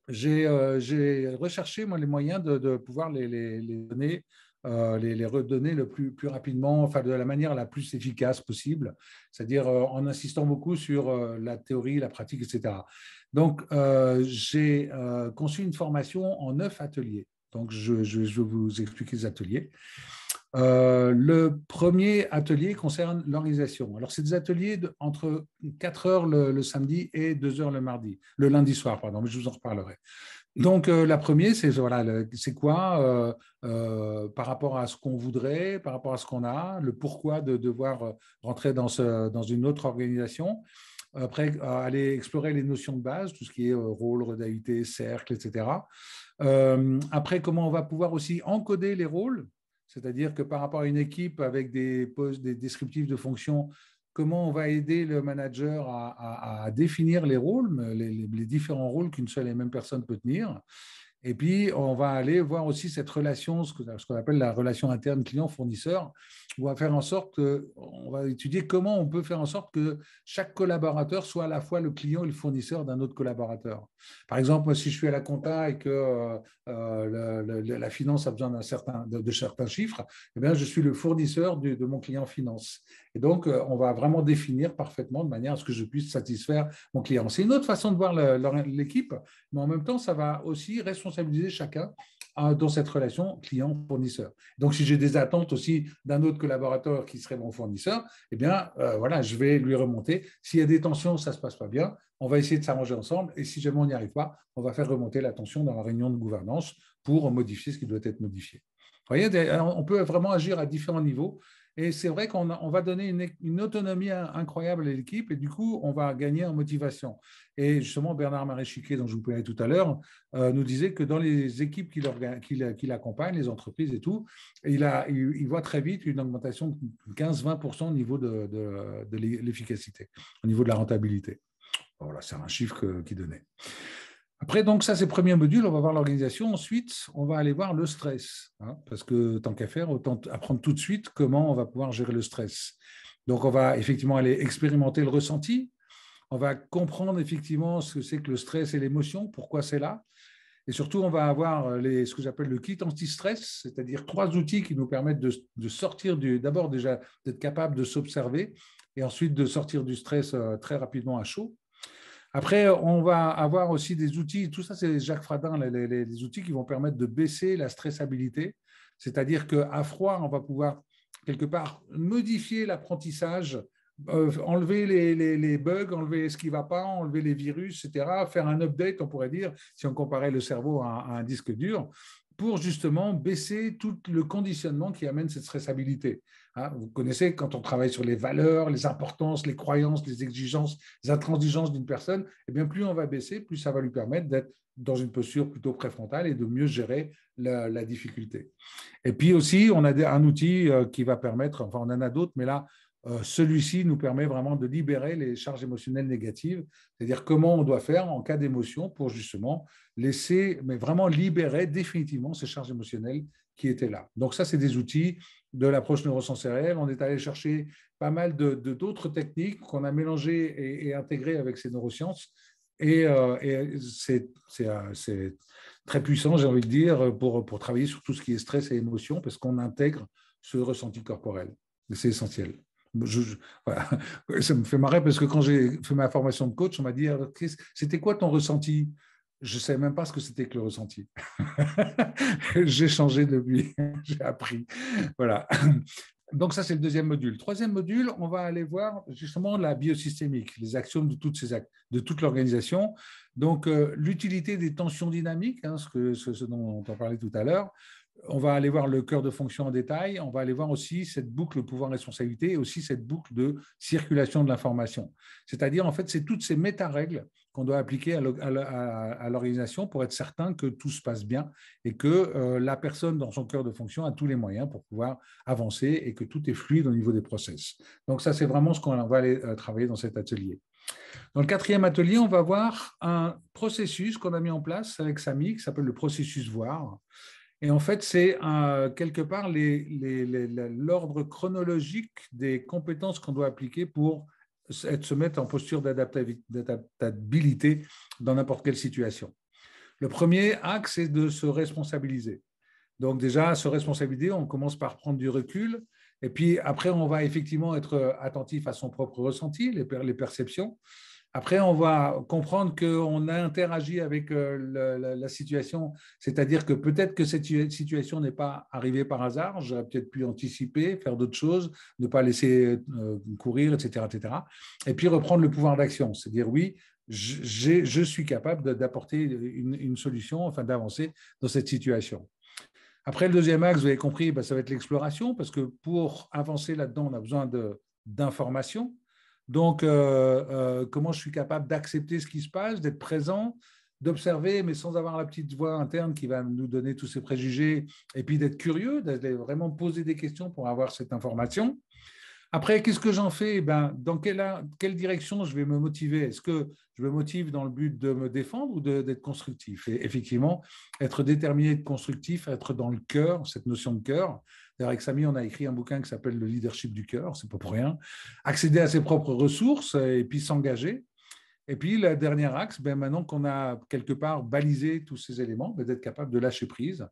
j'ai euh, recherché moi, les moyens de, de pouvoir les, les, les donner, euh, les, les redonner le plus, plus rapidement, enfin, de la manière la plus efficace possible, c'est-à-dire euh, en insistant beaucoup sur euh, la théorie, la pratique, et cetera. Donc, euh, j'ai euh, conçu une formation en neuf ateliers. Donc, je, je, je vais vous expliquer les ateliers. Euh, le premier atelier concerne l'organisation. Alors, c'est des ateliers de, entre quatre heures le, le samedi et deux heures le mardi, le lundi soir, pardon, mais je vous en reparlerai. Donc, euh, la première, c'est voilà, c'est quoi euh, euh, par rapport à ce qu'on voudrait, par rapport à ce qu'on a, le pourquoi de devoir rentrer dans, ce, dans une autre organisation. Après, aller explorer les notions de base, tout ce qui est rôle, relation, cercle, et cetera. Euh, après, comment on va pouvoir aussi encoder les rôles, c'est-à-dire que par rapport à une équipe avec des postes, des descriptifs de fonctions, comment on va aider le manager à, à, à définir les rôles, les, les différents rôles qu'une seule et même personne peut tenir. Et puis, on va aller voir aussi cette relation, ce qu'on appelle la relation interne client-fournisseur, où on va faire en sorte que, on va étudier comment on peut faire en sorte que chaque collaborateur soit à la fois le client et le fournisseur d'un autre collaborateur. Par exemple, moi, si je suis à la compta et que euh, le, le, la finance a besoin d'un certain, de, de certains chiffres, eh bien, je suis le fournisseur du, de mon client finance. Et donc, on va vraiment définir parfaitement de manière à ce que je puisse satisfaire mon client. C'est une autre façon de voir l'équipe, mais en même temps, ça va aussi responsabiliser responsabiliser chacun dans cette relation client-fournisseur. Donc, si j'ai des attentes aussi d'un autre collaborateur qui serait mon fournisseur, eh bien, euh, voilà, je vais lui remonter. S'il y a des tensions, ça ne se passe pas bien, on va essayer de s'arranger ensemble et si jamais on n'y arrive pas, on va faire remonter la tension dans la réunion de gouvernance pour modifier ce qui doit être modifié. Vous voyez, on peut vraiment agir à différents niveaux et c'est vrai qu'on on va donner une, une autonomie incroyable à l'équipe et du coup, on va gagner en motivation. Et justement, Bernard-Marie Chiquet, dont je vous parlais tout à l'heure, euh, nous disait que dans les équipes qui l'accompagnent, les entreprises et tout, il, a, il, il voit très vite une augmentation de quinze à vingt pour cent au niveau de, de, de l'efficacité, au niveau de la rentabilité. Voilà, c'est un chiffre qu'il donnait. Après, donc, ça, c'est le premier module, on va voir l'organisation. Ensuite, on va aller voir le stress, hein, parce que tant qu'à faire, autant apprendre tout de suite comment on va pouvoir gérer le stress. Donc, on va effectivement aller expérimenter le ressenti, on va comprendre effectivement ce que c'est que le stress et l'émotion, pourquoi c'est là. Et surtout, on va avoir les, ce que j'appelle le kit anti-stress, c'est-à-dire trois outils qui nous permettent de, de sortir du… D'abord, déjà, d'être capable de s'observer et ensuite de sortir du stress très rapidement à chaud. Après, on va avoir aussi des outils, tout ça c'est Jacques Radin, les, les, les outils qui vont permettre de baisser la stressabilité, c'est-à-dire qu'à froid, on va pouvoir quelque part modifier l'apprentissage, euh, enlever les, les, les bugs, enlever ce qui ne va pas, enlever les virus, et cetera, faire un update, on pourrait dire, si on comparait le cerveau à, à un disque dur, pour justement baisser tout le conditionnement qui amène cette stressabilité. Hein, vous connaissez, quand on travaille sur les valeurs, les importances, les croyances, les exigences, les intransigences d'une personne, eh bien, plus on va baisser, plus ça va lui permettre d'être dans une posture plutôt préfrontale et de mieux gérer la, la difficulté. Et puis aussi, on a un outil qui va permettre, enfin on en a d'autres, mais là, Euh, celui-ci nous permet vraiment de libérer les charges émotionnelles négatives, c'est-à-dire comment on doit faire en cas d'émotion pour justement laisser, mais vraiment libérer définitivement ces charges émotionnelles qui étaient là. Donc ça, c'est des outils de l'approche neurosensorielle. On est allé chercher pas mal de, de, d'autres techniques qu'on a mélangées et, et intégrées avec ces neurosciences et, euh, et c'est, c'est, c'est très puissant, j'ai envie de dire, pour, pour travailler sur tout ce qui est stress et émotion parce qu'on intègre ce ressenti corporel. C'est essentiel. Je, je, voilà. Ça me fait marrer parce que quand j'ai fait ma formation de coach, on m'a dit « C'était quoi ton ressenti ?» Je ne savais même pas ce que c'était que le ressenti. J'ai changé depuis, j'ai appris. Voilà. Donc ça, c'est le deuxième module. Troisième module, on va aller voir justement la biosystémique, les axiomes de, toutes ces act de toute l'organisation. Donc euh, l'utilité des tensions dynamiques, hein, ce, que, ce, ce dont on en parlait tout à l'heure. On va aller voir le cœur de fonction en détail, on va aller voir aussi cette boucle pouvoir-responsabilité et aussi cette boucle de circulation de l'information. C'est-à-dire, en fait, c'est toutes ces méta-règles qu'on doit appliquer à l'organisation pour être certain que tout se passe bien et que la personne dans son cœur de fonction a tous les moyens pour pouvoir avancer et que tout est fluide au niveau des process. Donc ça, c'est vraiment ce qu'on va aller travailler dans cet atelier. Dans le quatrième atelier, on va voir un processus qu'on a mis en place avec Samy, qui s'appelle le processus voir. Et en fait, c'est quelque part l'ordre chronologique des compétences qu'on doit appliquer pour être, se mettre en posture d'adaptabilité dans n'importe quelle situation. Le premier axe, c'est de se responsabiliser. Donc déjà, se responsabiliser, on commence par prendre du recul. Et puis après, on va effectivement être attentif à son propre ressenti, les, per les perceptions. Après, on va comprendre qu'on a interagi avec le, la, la situation, c'est-à-dire que peut-être que cette situation n'est pas arrivée par hasard, j'aurais peut-être pu anticiper, faire d'autres choses, ne pas laisser euh, courir, et cetera, et cetera. Et puis reprendre le pouvoir d'action, c'est-à-dire oui, je, je suis capable d'apporter une, une solution, enfin d'avancer dans cette situation. Après, le deuxième axe, vous avez compris, ben, ça va être l'exploration, parce que pour avancer là-dedans, on a besoin d'informations. Donc, euh, euh, comment je suis capable d'accepter ce qui se passe, d'être présent, d'observer, mais sans avoir la petite voix interne qui va nous donner tous ces préjugés, et puis d'être curieux, d'aller vraiment poser des questions pour avoir cette information. Après, qu'est-ce que j'en fais? Ben, dans quelle, quelle direction je vais me motiver? Est-ce que je me motive dans le but de me défendre ou d'être constructif? Et effectivement, être déterminé, être constructif, être dans le cœur, cette notion de cœur. Avec Samy, on a écrit un bouquin qui s'appelle « Le leadership du cœur », c'est pas pour rien. Accéder à ses propres ressources et puis s'engager. Et puis, le dernier axe, ben maintenant qu'on a quelque part balisé tous ces éléments, ben d'être capable de lâcher prise,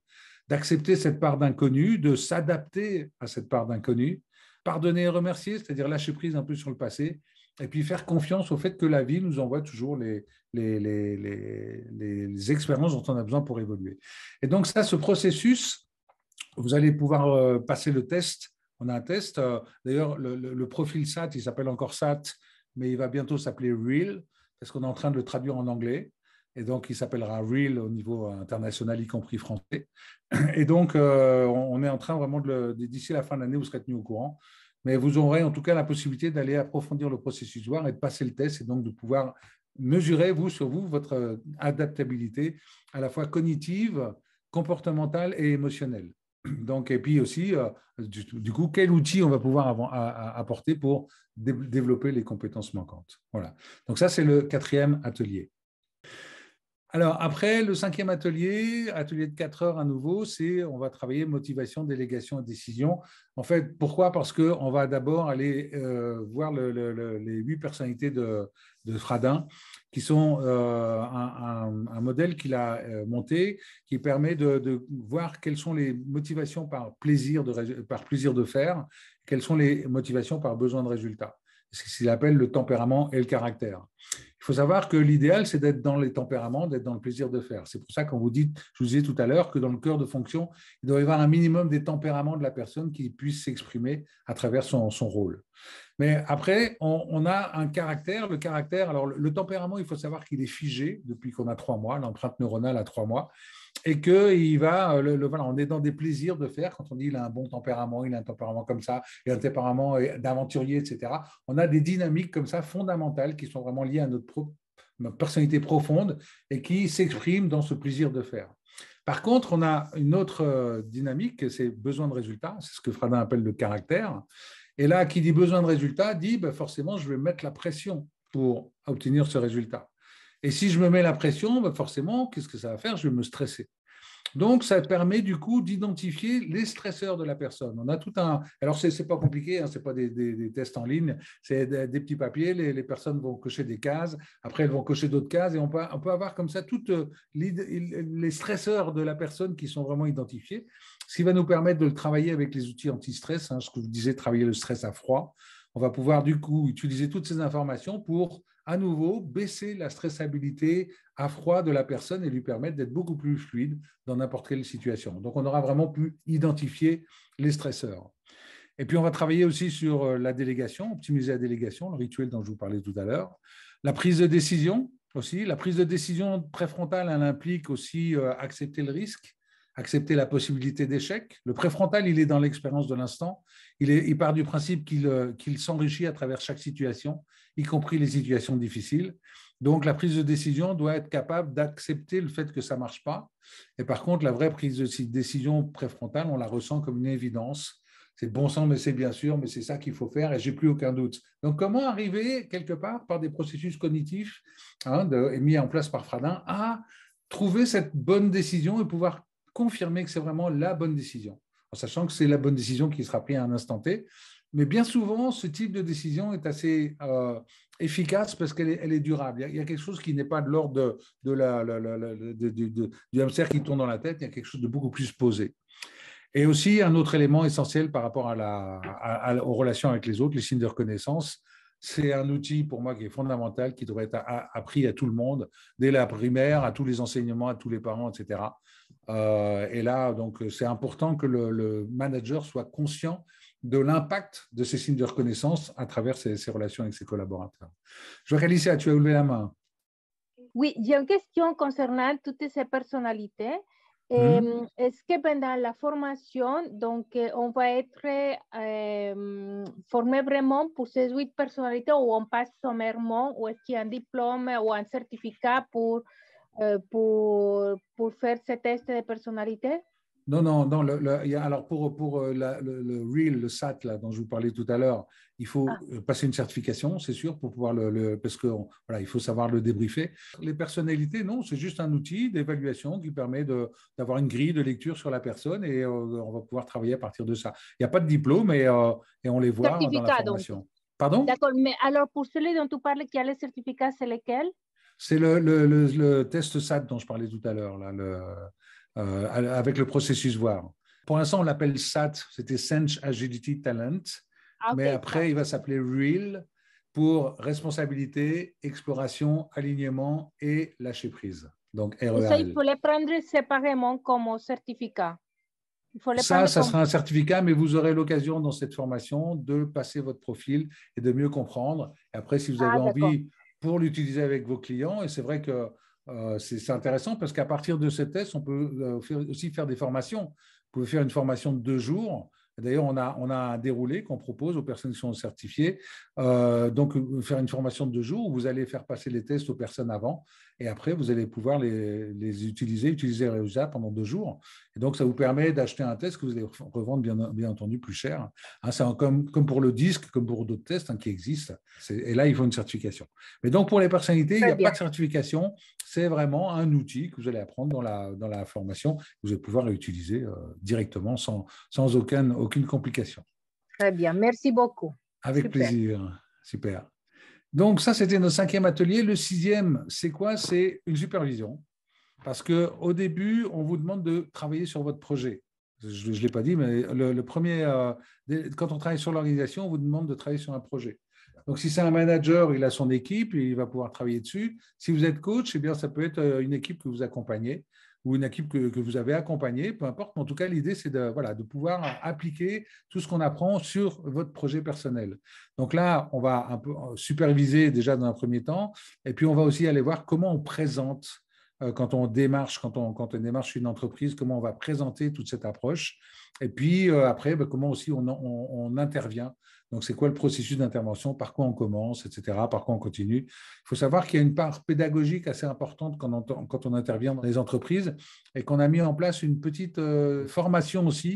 d'accepter cette part d'inconnu, de s'adapter à cette part d'inconnu, pardonner et remercier, c'est-à-dire lâcher prise un peu sur le passé, et puis faire confiance au fait que la vie nous envoie toujours les, les, les, les, les expériences dont on a besoin pour évoluer. Et donc ça, ce processus, vous allez pouvoir passer le test. On a un test. D'ailleurs, le, le, le profil S A T, il s'appelle encore S A T, mais il va bientôt s'appeler REAL, parce qu'on est en train de le traduire en anglais. Et donc, il s'appellera REAL au niveau international, y compris français. Et donc, on est en train vraiment, d'ici la fin de l'année, vous serez tenu au courant. Mais vous aurez en tout cas la possibilité d'aller approfondir le processus voir et de passer le test, et donc de pouvoir mesurer, vous, sur vous, votre adaptabilité à la fois cognitive, comportementale et émotionnelle. Donc, et puis aussi, euh, du, du coup, quel outil on va pouvoir avant, à, à apporter pour dé développer les compétences manquantes. Voilà. Donc ça, c'est le quatrième atelier. Alors après, le cinquième atelier, atelier de quatre heures à nouveau, c'est on va travailler motivation, délégation et décision. En fait, pourquoi? Parce qu'on va d'abord aller euh, voir le, le, le, les huit personnalités de, de Fradin, qui sont euh, un, un, un modèle qu'il a monté, qui permet de, de voir quelles sont les motivations par plaisir de, par plaisir de faire, quelles sont les motivations par besoin de résultat. C'est ce qu'il appelle le tempérament et le caractère. Il faut savoir que l'idéal, c'est d'être dans les tempéraments, d'être dans le plaisir de faire. C'est pour ça qu'on vous dit, je vous disais tout à l'heure, que dans le cœur de fonction, il doit y avoir un minimum des tempéraments de la personne qui puisse s'exprimer à travers son, son rôle. Mais après, on, on a un caractère. Le caractère, alors le, le tempérament, il faut savoir qu'il est figé depuis qu'on a trois mois, l'empreinte neuronale a trois mois, et que il va, le, le, voilà, on est dans des plaisirs de faire. Quand on dit il a un bon tempérament, il a un tempérament comme ça, il a un tempérament d'aventurier, et cetera. On a des dynamiques comme ça fondamentales qui sont vraiment liées à notre pro, notre personnalité profonde et qui s'expriment dans ce plaisir de faire. Par contre, on a une autre dynamique, c'est besoin de résultats, c'est ce que Fradin appelle le caractère. Et là, qui dit besoin de résultat, dit ben forcément, je vais mettre la pression pour obtenir ce résultat. Et si je me mets la pression, ben forcément, qu'est-ce que ça va faire? Je vais me stresser. Donc, ça permet du coup d'identifier les stresseurs de la personne. On a tout un. Alors, ce n'est pas compliqué, hein, ce n'est pas des, des, des tests en ligne, c'est des, des petits papiers. Les, les personnes vont cocher des cases, après, elles vont cocher d'autres cases, et on peut, on peut avoir comme ça toutes les stresseurs de la personne qui sont vraiment identifiés, ce qui va nous permettre de le travailler avec les outils anti-stress, hein, ce que je vous disais, travailler le stress à froid. On va pouvoir du coup utiliser toutes ces informations pour à nouveau baisser la stressabilité à froid de la personne et lui permettre d'être beaucoup plus fluide dans n'importe quelle situation. Donc, on aura vraiment pu identifier les stresseurs. Et puis, on va travailler aussi sur la délégation, optimiser la délégation, le rituel dont je vous parlais tout à l'heure, la prise de décision aussi. La prise de décision préfrontale, elle implique aussi accepter le risque, accepter la possibilité d'échec. Le préfrontal, il est dans l'expérience de l'instant. Il, il part du principe qu'il qu'il s'enrichit à travers chaque situation, y compris les situations difficiles. Donc, la prise de décision doit être capable d'accepter le fait que ça ne marche pas. Et par contre, la vraie prise de décision préfrontale, on la ressent comme une évidence. C'est bon sens, mais c'est bien sûr, mais c'est ça qu'il faut faire et j'ai plus aucun doute. Donc, comment arriver quelque part par des processus cognitifs hein, de, mis en place par Fradin à trouver cette bonne décision et pouvoir confirmer que c'est vraiment la bonne décision, en sachant que c'est la bonne décision qui sera prise à un instant T. Mais bien souvent, ce type de décision est assez euh, efficace parce qu'elle est, elle est durable. Il y, a, il y a quelque chose qui n'est pas de l'ordre de, de la, la, la, la, de, de, de, du hamster qui tourne dans la tête, il y a quelque chose de beaucoup plus posé. Et aussi, un autre élément essentiel par rapport à la, à, à, aux relations avec les autres, les signes de reconnaissance, c'est un outil pour moi qui est fondamental, qui devrait être appris à tout le monde, dès la primaire, à tous les enseignements, à tous les parents, et cetera. Euh, et là, donc, c'est important que le, le manager soit conscient de l'impact de ces signes de reconnaissance à travers ses, ses relations avec ses collaborateurs. Je vois qu'Alicia, tu as levé la main. Oui, j'ai une question concernant toutes ces personnalités. Mmh. Est-ce que pendant la formation, donc, on va être euh, formé vraiment pour ces huit personnalités ou on passe sommairement ou est-ce qu'il y a un diplôme ou un certificat pour, euh, pour, pour faire ce test de personnalité? Non, non, non. Le, le, alors, pour, pour la, le, le REAL, le S A T, là, dont je vous parlais tout à l'heure, il faut ah. passer une certification, c'est sûr, pour pouvoir le, le parce que voilà, il faut savoir le débriefer. Les personnalités, non, c'est juste un outil d'évaluation qui permet d'avoir une grille de lecture sur la personne et euh, on va pouvoir travailler à partir de ça. Il n'y a pas de diplôme et, euh, et on les voit dans la formation. Donc. Pardon? D'accord, mais alors, pour celui dont tu parles, qui a les certificats, c'est lesquels? C'est le, le, le, le test S A T dont je parlais tout à l'heure, là, le... Euh, avec le processus voir. Pour l'instant, on l'appelle S A T, c'était Sense Agility Talent, okay, mais après, ça. Il va s'appeler REAL pour responsabilité, exploration, alignement et lâcher prise. Donc, R E A L. Et ça, il faut les prendre séparément comme certificat. Il faut les ça, ça comme... sera un certificat, mais vous aurez l'occasion dans cette formation de passer votre profil et de mieux comprendre. Et après, si vous avez ah, envie pour l'utiliser avec vos clients, et c'est vrai que Euh, c'est intéressant parce qu'à partir de ces tests, on peut euh, faire, aussi faire des formations. Vous pouvez faire une formation de deux jours. D'ailleurs, on a, on a un déroulé qu'on propose aux personnes qui sont certifiées. Euh, donc, faire une formation de deux jours où vous allez faire passer les tests aux personnes avant et après, vous allez pouvoir les, les utiliser, utiliser REUSA pendant deux jours. Et donc, ça vous permet d'acheter un test que vous allez revendre, bien, bien entendu, plus cher. Hein, c'est comme, comme pour le disque, comme pour d'autres tests hein, qui existent. Et là, il faut une certification. Mais donc, pour les personnalités, il n'y a bien. Pas de certification. C'est vraiment un outil que vous allez apprendre dans la, dans la formation. Vous allez pouvoir l'utiliser euh, directement sans, sans aucun... aucune complication. Très bien, merci beaucoup. Avec Super. plaisir, super. Donc ça, c'était notre cinquième atelier. Le sixième, c'est quoi? C'est une supervision. Parce qu'au début, on vous demande de travailler sur votre projet. Je ne l'ai pas dit, mais le, le premier, euh, quand on travaille sur l'organisation, on vous demande de travailler sur un projet. Donc, si c'est un manager, il a son équipe, il va pouvoir travailler dessus. Si vous êtes coach, eh bien, ça peut être une équipe que vous accompagnez. Ou une équipe que, que vous avez accompagnée, peu importe, mais en tout cas, l'idée, c'est de, voilà, de pouvoir appliquer tout ce qu'on apprend sur votre projet personnel. Donc là, on va un peu superviser déjà dans un premier temps, et puis on va aussi aller voir comment on présente, euh, quand on démarche, quand on, quand on démarche une entreprise, comment on va présenter toute cette approche, et puis euh, après, ben, comment aussi on, on, on intervient. Donc, c'est quoi le processus d'intervention? Par quoi on commence, et cetera? Par quoi on continue? Il faut savoir qu'il y a une part pédagogique assez importante quand on, quand on intervient dans les entreprises et qu'on a mis en place une petite euh, formation aussi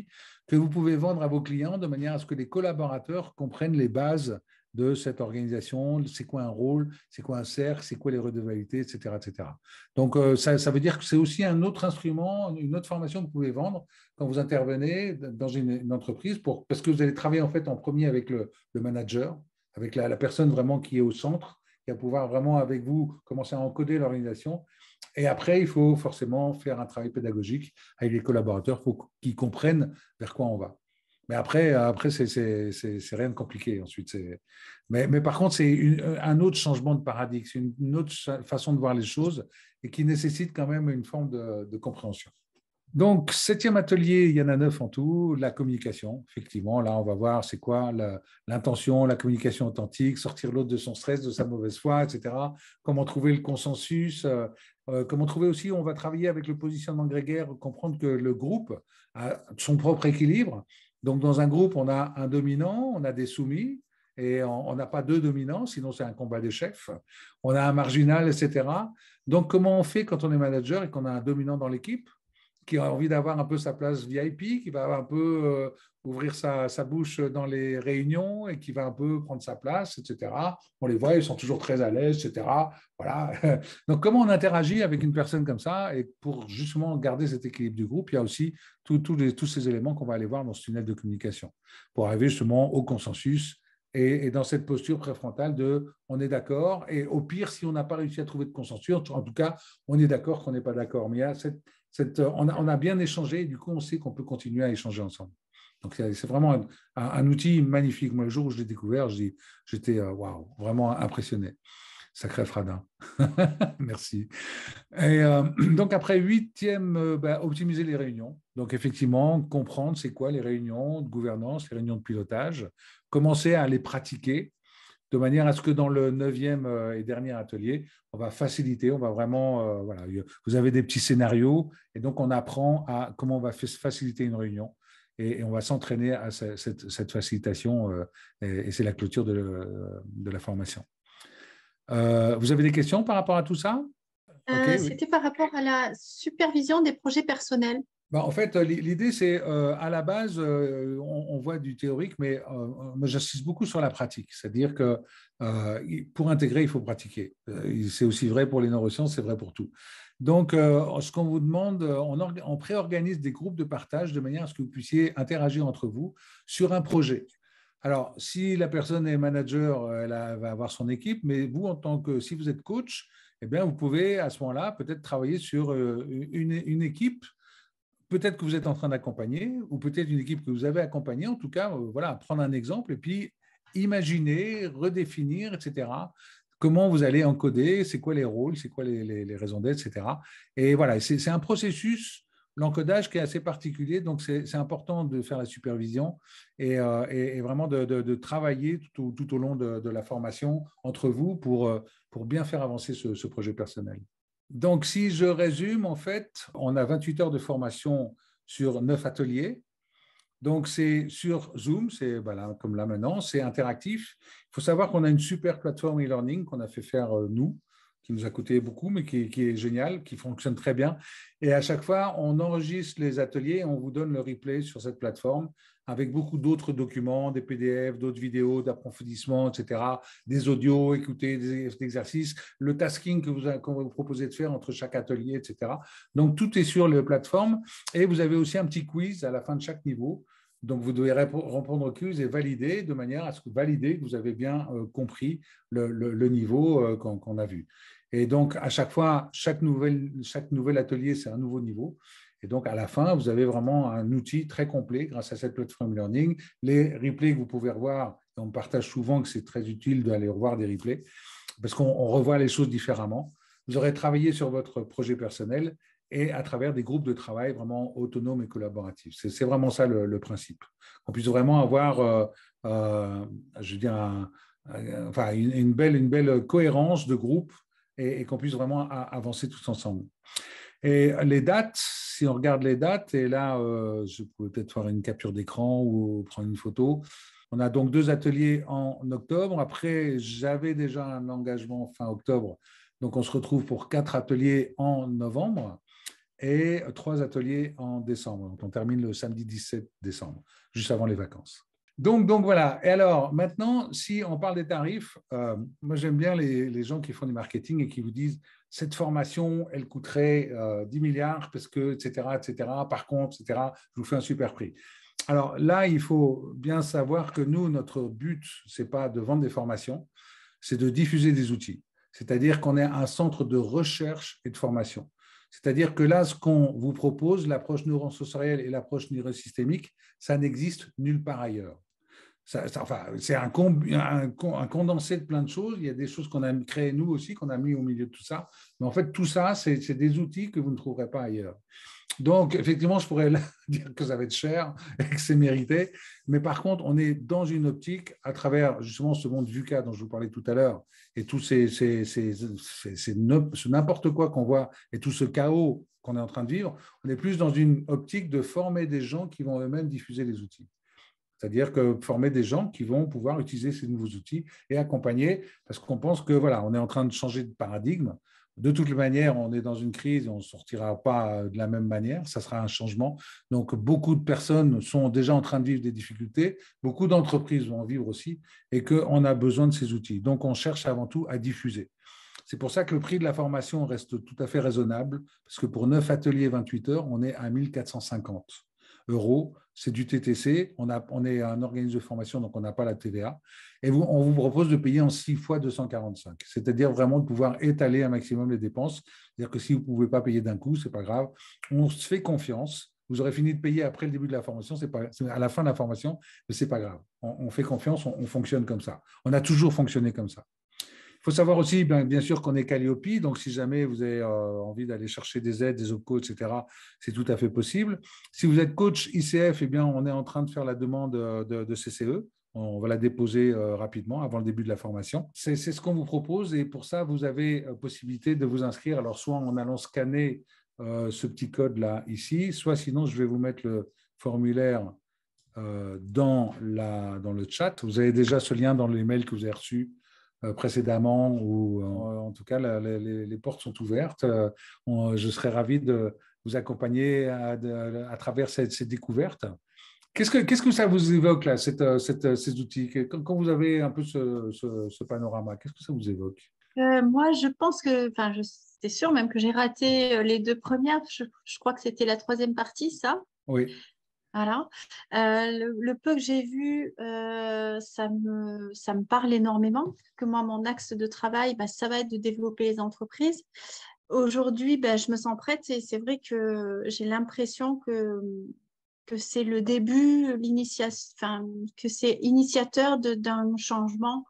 que vous pouvez vendre à vos clients de manière à ce que les collaborateurs comprennent les bases de cette organisation, c'est quoi un rôle, c'est quoi un cercle, c'est quoi les redevabilités, et cetera, et cetera. Donc, euh, ça, ça veut dire que c'est aussi un autre instrument, une autre formation que vous pouvez vendre quand vous intervenez dans une, une entreprise, pour, parce que vous allez travailler en fait en premier avec le, le manager, avec la, la personne vraiment qui est au centre, qui va pouvoir vraiment avec vous commencer à encoder l'organisation. Et après, il faut forcément faire un travail pédagogique avec les collaborateurs pour qu'ils comprennent vers quoi on va. Mais après, après c'est rien de compliqué ensuite. Mais, mais par contre, c'est un autre changement de paradigme, c'est une, une autre façon de voir les choses et qui nécessite quand même une forme de, de compréhension. Donc, septième atelier, il y en a neuf en tout, la communication. Effectivement, là, on va voir c'est quoi l'intention, la, la communication authentique, sortir l'autre de son stress, de sa mauvaise foi, et cetera. Comment trouver le consensus, euh, euh, comment trouver aussi, on va travailler avec le positionnement grégaire, comprendre que le groupe a son propre équilibre. Donc, dans un groupe, on a un dominant, on a des soumis, et on n'a pas deux dominants, sinon c'est un combat des chefs. On a un marginal, et cetera. Donc, comment on fait quand on est manager et qu'on a un dominant dans l'équipe? qui a envie d'avoir un peu sa place V I P, qui va un peu euh, ouvrir sa, sa bouche dans les réunions et qui va un peu prendre sa place, et cetera. On les voit, ils sont toujours très à l'aise, et cetera. Voilà. Donc, comment on interagit avec une personne comme ça? Et pour justement garder cet équilibre du groupe, il y a aussi tout, tout les, tous ces éléments qu'on va aller voir dans ce tunnel de communication pour arriver justement au consensus et, et dans cette posture préfrontale de « on est d'accord » et au pire, si on n'a pas réussi à trouver de consensus, en tout cas, on est d'accord qu'on n'est pas d'accord. Mais il y a cette... Cette, on, a, on a bien échangé, du coup on sait qu'on peut continuer à échanger ensemble. Donc c'est vraiment un, un, un outil magnifique. Moi, le jour où je l'ai découvert, j'étais waouh, vraiment impressionné. Sacré Fradin. Merci. Et, euh, donc après, huitième, euh, bah, optimiser les réunions. Donc effectivement, comprendre c'est quoi les réunions de gouvernance, les réunions de pilotage, commencer à les pratiquer, de manière à ce que dans le neuvième et dernier atelier, on va faciliter, on va vraiment, euh, voilà, vous avez des petits scénarios, et donc on apprend à comment on va faciliter une réunion, et, et on va s'entraîner à cette, cette, cette facilitation, euh, et, et c'est la clôture de, le, de la formation. Euh, vous avez des questions par rapport à tout ça? euh, okay, C'était oui. Par rapport à la supervision des projets personnels. Ben, en fait, l'idée, c'est euh, à la base, euh, on, on voit du théorique, mais euh, j'insiste beaucoup sur la pratique. C'est-à-dire que euh, pour intégrer, il faut pratiquer. Euh, c'est aussi vrai pour les neurosciences, c'est vrai pour tout. Donc, euh, ce qu'on vous demande, on, on pré-organise des groupes de partage de manière à ce que vous puissiez interagir entre vous sur un projet. Alors, si la personne est manager, elle, a, elle va avoir son équipe, mais vous, en tant que, si vous êtes coach, eh bien, vous pouvez à ce moment-là peut-être travailler sur euh, une, une équipe. Peut-être que vous êtes en train d'accompagner ou peut-être une équipe que vous avez accompagnée. En tout cas, euh, voilà, prendre un exemple et puis imaginer, redéfinir, et cetera. Comment vous allez encoder, c'est quoi les rôles, c'est quoi les, les, les raisons d'être, et cetera. Et voilà, c'est un processus, l'encodage qui est assez particulier. Donc, c'est important de faire la supervision et, euh, et, et vraiment de, de, de travailler tout au, tout au long de, de la formation entre vous pour, pour bien faire avancer ce, ce projet personnel. Donc, si je résume, en fait, on a vingt-huit heures de formation sur neuf ateliers. Donc, c'est sur Zoom, c'est ben là, comme là maintenant, c'est interactif. Il faut savoir qu'on a une super plateforme e-learning qu'on a fait faire euh, nous, qui nous a coûté beaucoup, mais qui, qui est géniale, qui fonctionne très bien. Et à chaque fois, on enregistre les ateliers et on vous donne le replay sur cette plateforme avec beaucoup d'autres documents, des P D F, d'autres vidéos d'approfondissement, et cetera, des audios, écouter des exercices, le tasking que vous, qu'on va vous proposer de faire entre chaque atelier, et cetera. Donc, tout est sur la plateforme et vous avez aussi un petit quiz à la fin de chaque niveau. Donc, vous devez répondre au quiz et valider de manière à ce que vous validez que vous avez bien euh, compris le, le, le niveau euh, qu'on qu'on a vu. Et donc, à chaque fois, chaque nouvel, chaque nouvel atelier, c'est un nouveau niveau. Et donc, à la fin, vous avez vraiment un outil très complet grâce à cette plateforme learning. Les replays que vous pouvez revoir, on partage souvent que c'est très utile d'aller revoir des replays parce qu'on revoit les choses différemment. Vous aurez travaillé sur votre projet personnel et à travers des groupes de travail vraiment autonomes et collaboratifs. C'est vraiment ça le, le principe. On puisse vraiment avoir, euh, euh, je veux dire, un, un, enfin, une, une, belle, une belle cohérence de groupe et, et qu'on puisse vraiment a, avancer tous ensemble. Et les dates, si on regarde les dates, et là, euh, je peux peut-être faire une capture d'écran ou prendre une photo. On a donc deux ateliers en octobre. Après, j'avais déjà un engagement fin octobre, donc on se retrouve pour quatre ateliers en novembre et trois ateliers en décembre. Donc, on termine le samedi dix-sept décembre, juste avant les vacances. Donc, donc voilà. Et alors, maintenant, si on parle des tarifs, euh, moi, j'aime bien les, les gens qui font du marketing et qui vous disent « cette formation, elle coûterait euh, dix milliards parce que, et cetera, et cetera, par contre, et cetera, je vous fais un super prix ». Alors là, il faut bien savoir que nous, notre but, ce n'est pas de vendre des formations, c'est de diffuser des outils. C'est-à-dire qu'on est un centre de recherche et de formation. C'est-à-dire que là, ce qu'on vous propose, l'approche neurosensorielle et l'approche neurosystémique, ça n'existe nulle part ailleurs. Ça, ça, enfin, c'est un, un, un condensé de plein de choses. Il y a des choses qu'on a créées nous aussi, qu'on a mis au milieu de tout ça. Mais en fait, tout ça, c'est des outils que vous ne trouverez pas ailleurs. Donc, effectivement, je pourrais dire que ça va être cher et que c'est mérité. Mais par contre, on est dans une optique, à travers justement ce monde VUCA dont je vous parlais tout à l'heure, et tout ces, ces, ces, ces, ces, ce n'importe quoi qu'on voit, et tout ce chaos qu'on est en train de vivre, on est plus dans une optique de former des gens qui vont eux-mêmes diffuser les outils. C'est-à-dire que former des gens qui vont pouvoir utiliser ces nouveaux outils et accompagner, parce qu'on pense que voilà, on est en train de changer de paradigme. De toute manière, on est dans une crise, on ne sortira pas de la même manière, ça sera un changement. Donc, beaucoup de personnes sont déjà en train de vivre des difficultés, beaucoup d'entreprises vont en vivre aussi, et qu'on a besoin de ces outils. Donc, on cherche avant tout à diffuser. C'est pour ça que le prix de la formation reste tout à fait raisonnable, parce que pour neuf ateliers vingt-huit heures, on est à mille quatre cent cinquante euros. C'est du T T C, on, a, on est un organisme de formation, donc on n'a pas la T V A. Et vous, on vous propose de payer en six fois deux cent quarante-cinq, c'est-à-dire vraiment de pouvoir étaler un maximum les dépenses. C'est-à-dire que si vous ne pouvez pas payer d'un coup, ce n'est pas grave. On se fait confiance. Vous aurez fini de payer après le début de la formation, c'est pas, c'est à la fin de la formation, mais ce n'est pas grave. On, on fait confiance, on, on fonctionne comme ça. On a toujours fonctionné comme ça. Il faut savoir aussi, bien, bien sûr, qu'on est Calliope, donc si jamais vous avez euh, envie d'aller chercher des aides, des opcos, et cetera, c'est tout à fait possible. Si vous êtes coach I C F, eh bien, on est en train de faire la demande de, de C C E. On va la déposer euh, rapidement, avant le début de la formation. C'est ce qu'on vous propose et pour ça, vous avez possibilité de vous inscrire. Alors, soit en allant scanner euh, ce petit code-là ici, soit sinon, je vais vous mettre le formulaire euh, dans, la, dans le chat. Vous avez déjà ce lien dans les mails que vous avez reçus précédemment, ou en tout cas les, les, les portes sont ouvertes. Je serais ravi de vous accompagner à, de, à travers cette, cette découverte. Qu'est-ce que, qu'est-ce que ça vous évoque là, cette, cette, ces outils? Quand vous avez un peu ce, ce, ce panorama, qu'est-ce que ça vous évoque? euh, Moi, je pense que, enfin, c'est sûr même que j'ai raté les deux premières. Je, je crois que c'était la troisième partie, ça. Oui. Voilà. Euh, le, le peu que j'ai vu, euh, ça, me, ça me parle énormément. Que moi, mon axe de travail, bah, ça va être de développer les entreprises. Aujourd'hui, bah, je me sens prête et c'est vrai que j'ai l'impression que, que c'est le début, l'initiation, enfin, que c'est initiateur d'un changement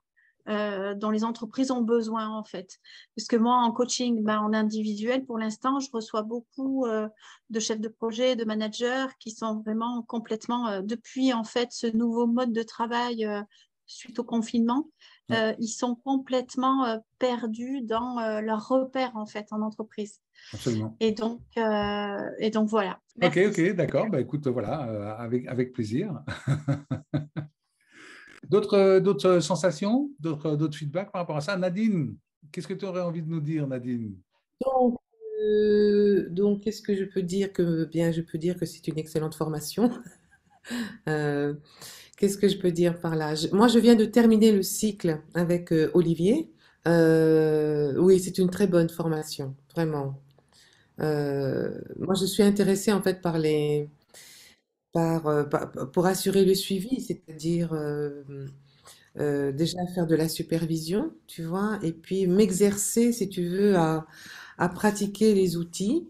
euh, dont les entreprises ont besoin en fait. Parce que moi, en coaching, bah, en individuel, pour l'instant, je reçois beaucoup euh, de chefs de projet, de managers qui sont vraiment complètement, euh, depuis en fait ce nouveau mode de travail euh, suite au confinement, euh, ouais. Ils sont complètement euh, perdus dans euh, leur repère en fait en entreprise. Absolument. Et donc, euh, et donc voilà. Merci. Ok, ok, d'accord. Bah, écoute, voilà, euh, avec, avec plaisir. D'autres sensations, d'autres feedbacks par rapport à ça? Nadine, qu'est-ce que tu aurais envie de nous dire, Nadine? Donc, euh, donc qu'est-ce que je peux dire que, bien, je peux dire que c'est une excellente formation. euh, qu'est-ce que je peux dire par là? je, Moi, je viens de terminer le cycle avec euh, Olivier. Euh, oui, c'est une très bonne formation, vraiment. Euh, moi, je suis intéressée, en fait, par les... Par, par, pour assurer le suivi, c'est-à-dire euh, euh, déjà faire de la supervision, tu vois, et puis m'exercer, si tu veux, à, à pratiquer les outils.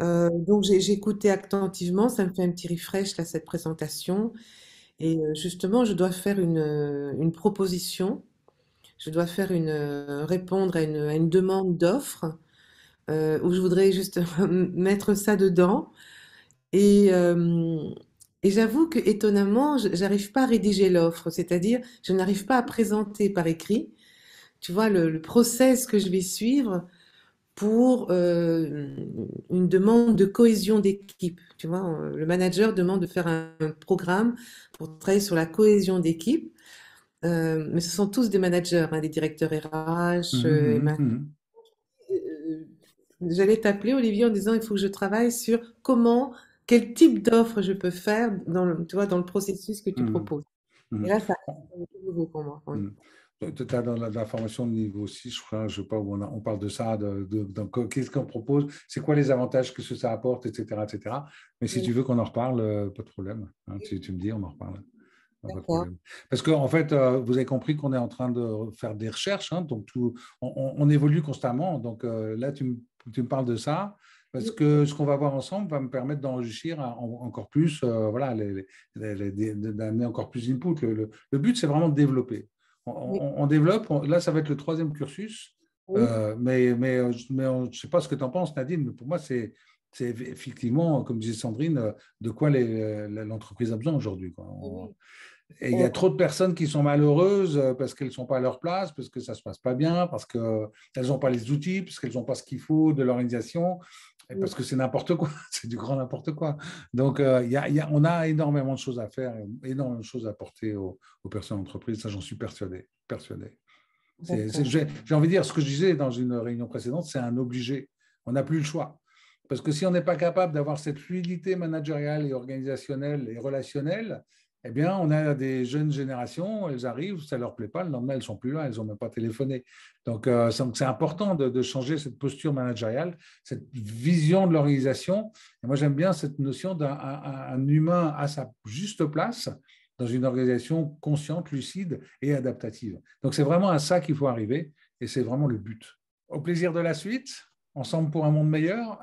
Euh, donc, j'ai écouté attentivement, ça me fait un petit refresh, là, cette présentation. Et justement, je dois faire une, une proposition, je dois faire une, répondre à une, à une demande d'offre, euh, où je voudrais juste mettre ça dedans. Et, euh, et j'avoue que, étonnamment, je n'arrive pas à rédiger l'offre, c'est-à-dire je n'arrive pas à présenter par écrit, tu vois, le, le process que je vais suivre pour euh, une demande de cohésion d'équipe. Tu vois, le manager demande de faire un, un programme pour travailler sur la cohésion d'équipe, euh, mais ce sont tous des managers, hein, des directeurs R H, mmh, euh, et mmh. euh, j'allais t'appeler, Olivier, en disant il faut que je travaille sur comment... Quel type d'offre je peux faire dans le, tu vois, dans le processus que tu mmh. proposes. Mmh. Et là, ça c'est nouveau pour moi. Oui. Mmh. Tu as dans la, la formation de niveau six, je crois, je sais pas où on, a, on parle de ça, de, de, de qu'est-ce qu'on propose, c'est quoi les avantages que ça apporte, et cetera, et cetera. Mais si oui. tu veux qu'on en reparle, pas de problème. Hein, tu, tu me dis, on en reparle. Parce que en fait, euh, vous avez compris qu'on est en train de faire des recherches, hein, donc tout, on, on, on évolue constamment. Donc euh, là, tu me, tu me parles de ça. Parce que ce qu'on va voir ensemble va me permettre d'enrichir encore plus, euh, voilà, d'amener encore plus d'input. Le, le, le but, c'est vraiment de développer. On, oui. on, on développe, on, là, ça va être le troisième cursus. Oui. Euh, mais, mais, mais on, je ne sais pas ce que tu en penses, Nadine, mais pour moi, c'est effectivement, comme disait Sandrine, de quoi l'entreprise a besoin aujourd'hui. Oui. Et il y a trop de personnes qui sont malheureuses parce qu'elles ne sont pas à leur place, parce que ça ne se passe pas bien, parce qu'elles n'ont pas les outils, parce qu'elles n'ont pas ce qu'il faut de l'organisation. Et parce que c'est n'importe quoi, c'est du grand n'importe quoi. Donc, euh, y a, y a, on a énormément de choses à faire, énormément de choses à apporter aux, aux personnes d'entreprise. Ça, j'en suis persuadé. persuadé. J'ai envie de dire, ce que je disais dans une réunion précédente, c'est un obligé. On n'a plus le choix. Parce que si on n'est pas capable d'avoir cette fluidité managériale et organisationnelle et relationnelle, eh bien, on a des jeunes générations, elles arrivent, ça ne leur plaît pas, le lendemain, elles ne sont plus là, elles n'ont même pas téléphoné. Donc, euh, c'est important de, de changer cette posture managériale, cette vision de l'organisation. Et moi, j'aime bien cette notion d'un un, un humain à sa juste place dans une organisation consciente, lucide et adaptative. Donc, c'est vraiment à ça qu'il faut arriver et c'est vraiment le but. Au plaisir de la suite. Ensemble pour un monde meilleur.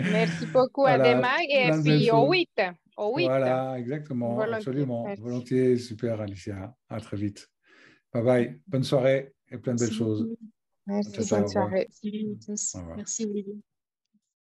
Merci beaucoup à demain et puis au huit. Voilà, exactement, volontiers. Absolument. Merci. Volontiers, super Alicia. À très vite. Bye bye. Bonne soirée et plein de belles Merci. Choses. Merci, bonne soirée. Merci, Olivier.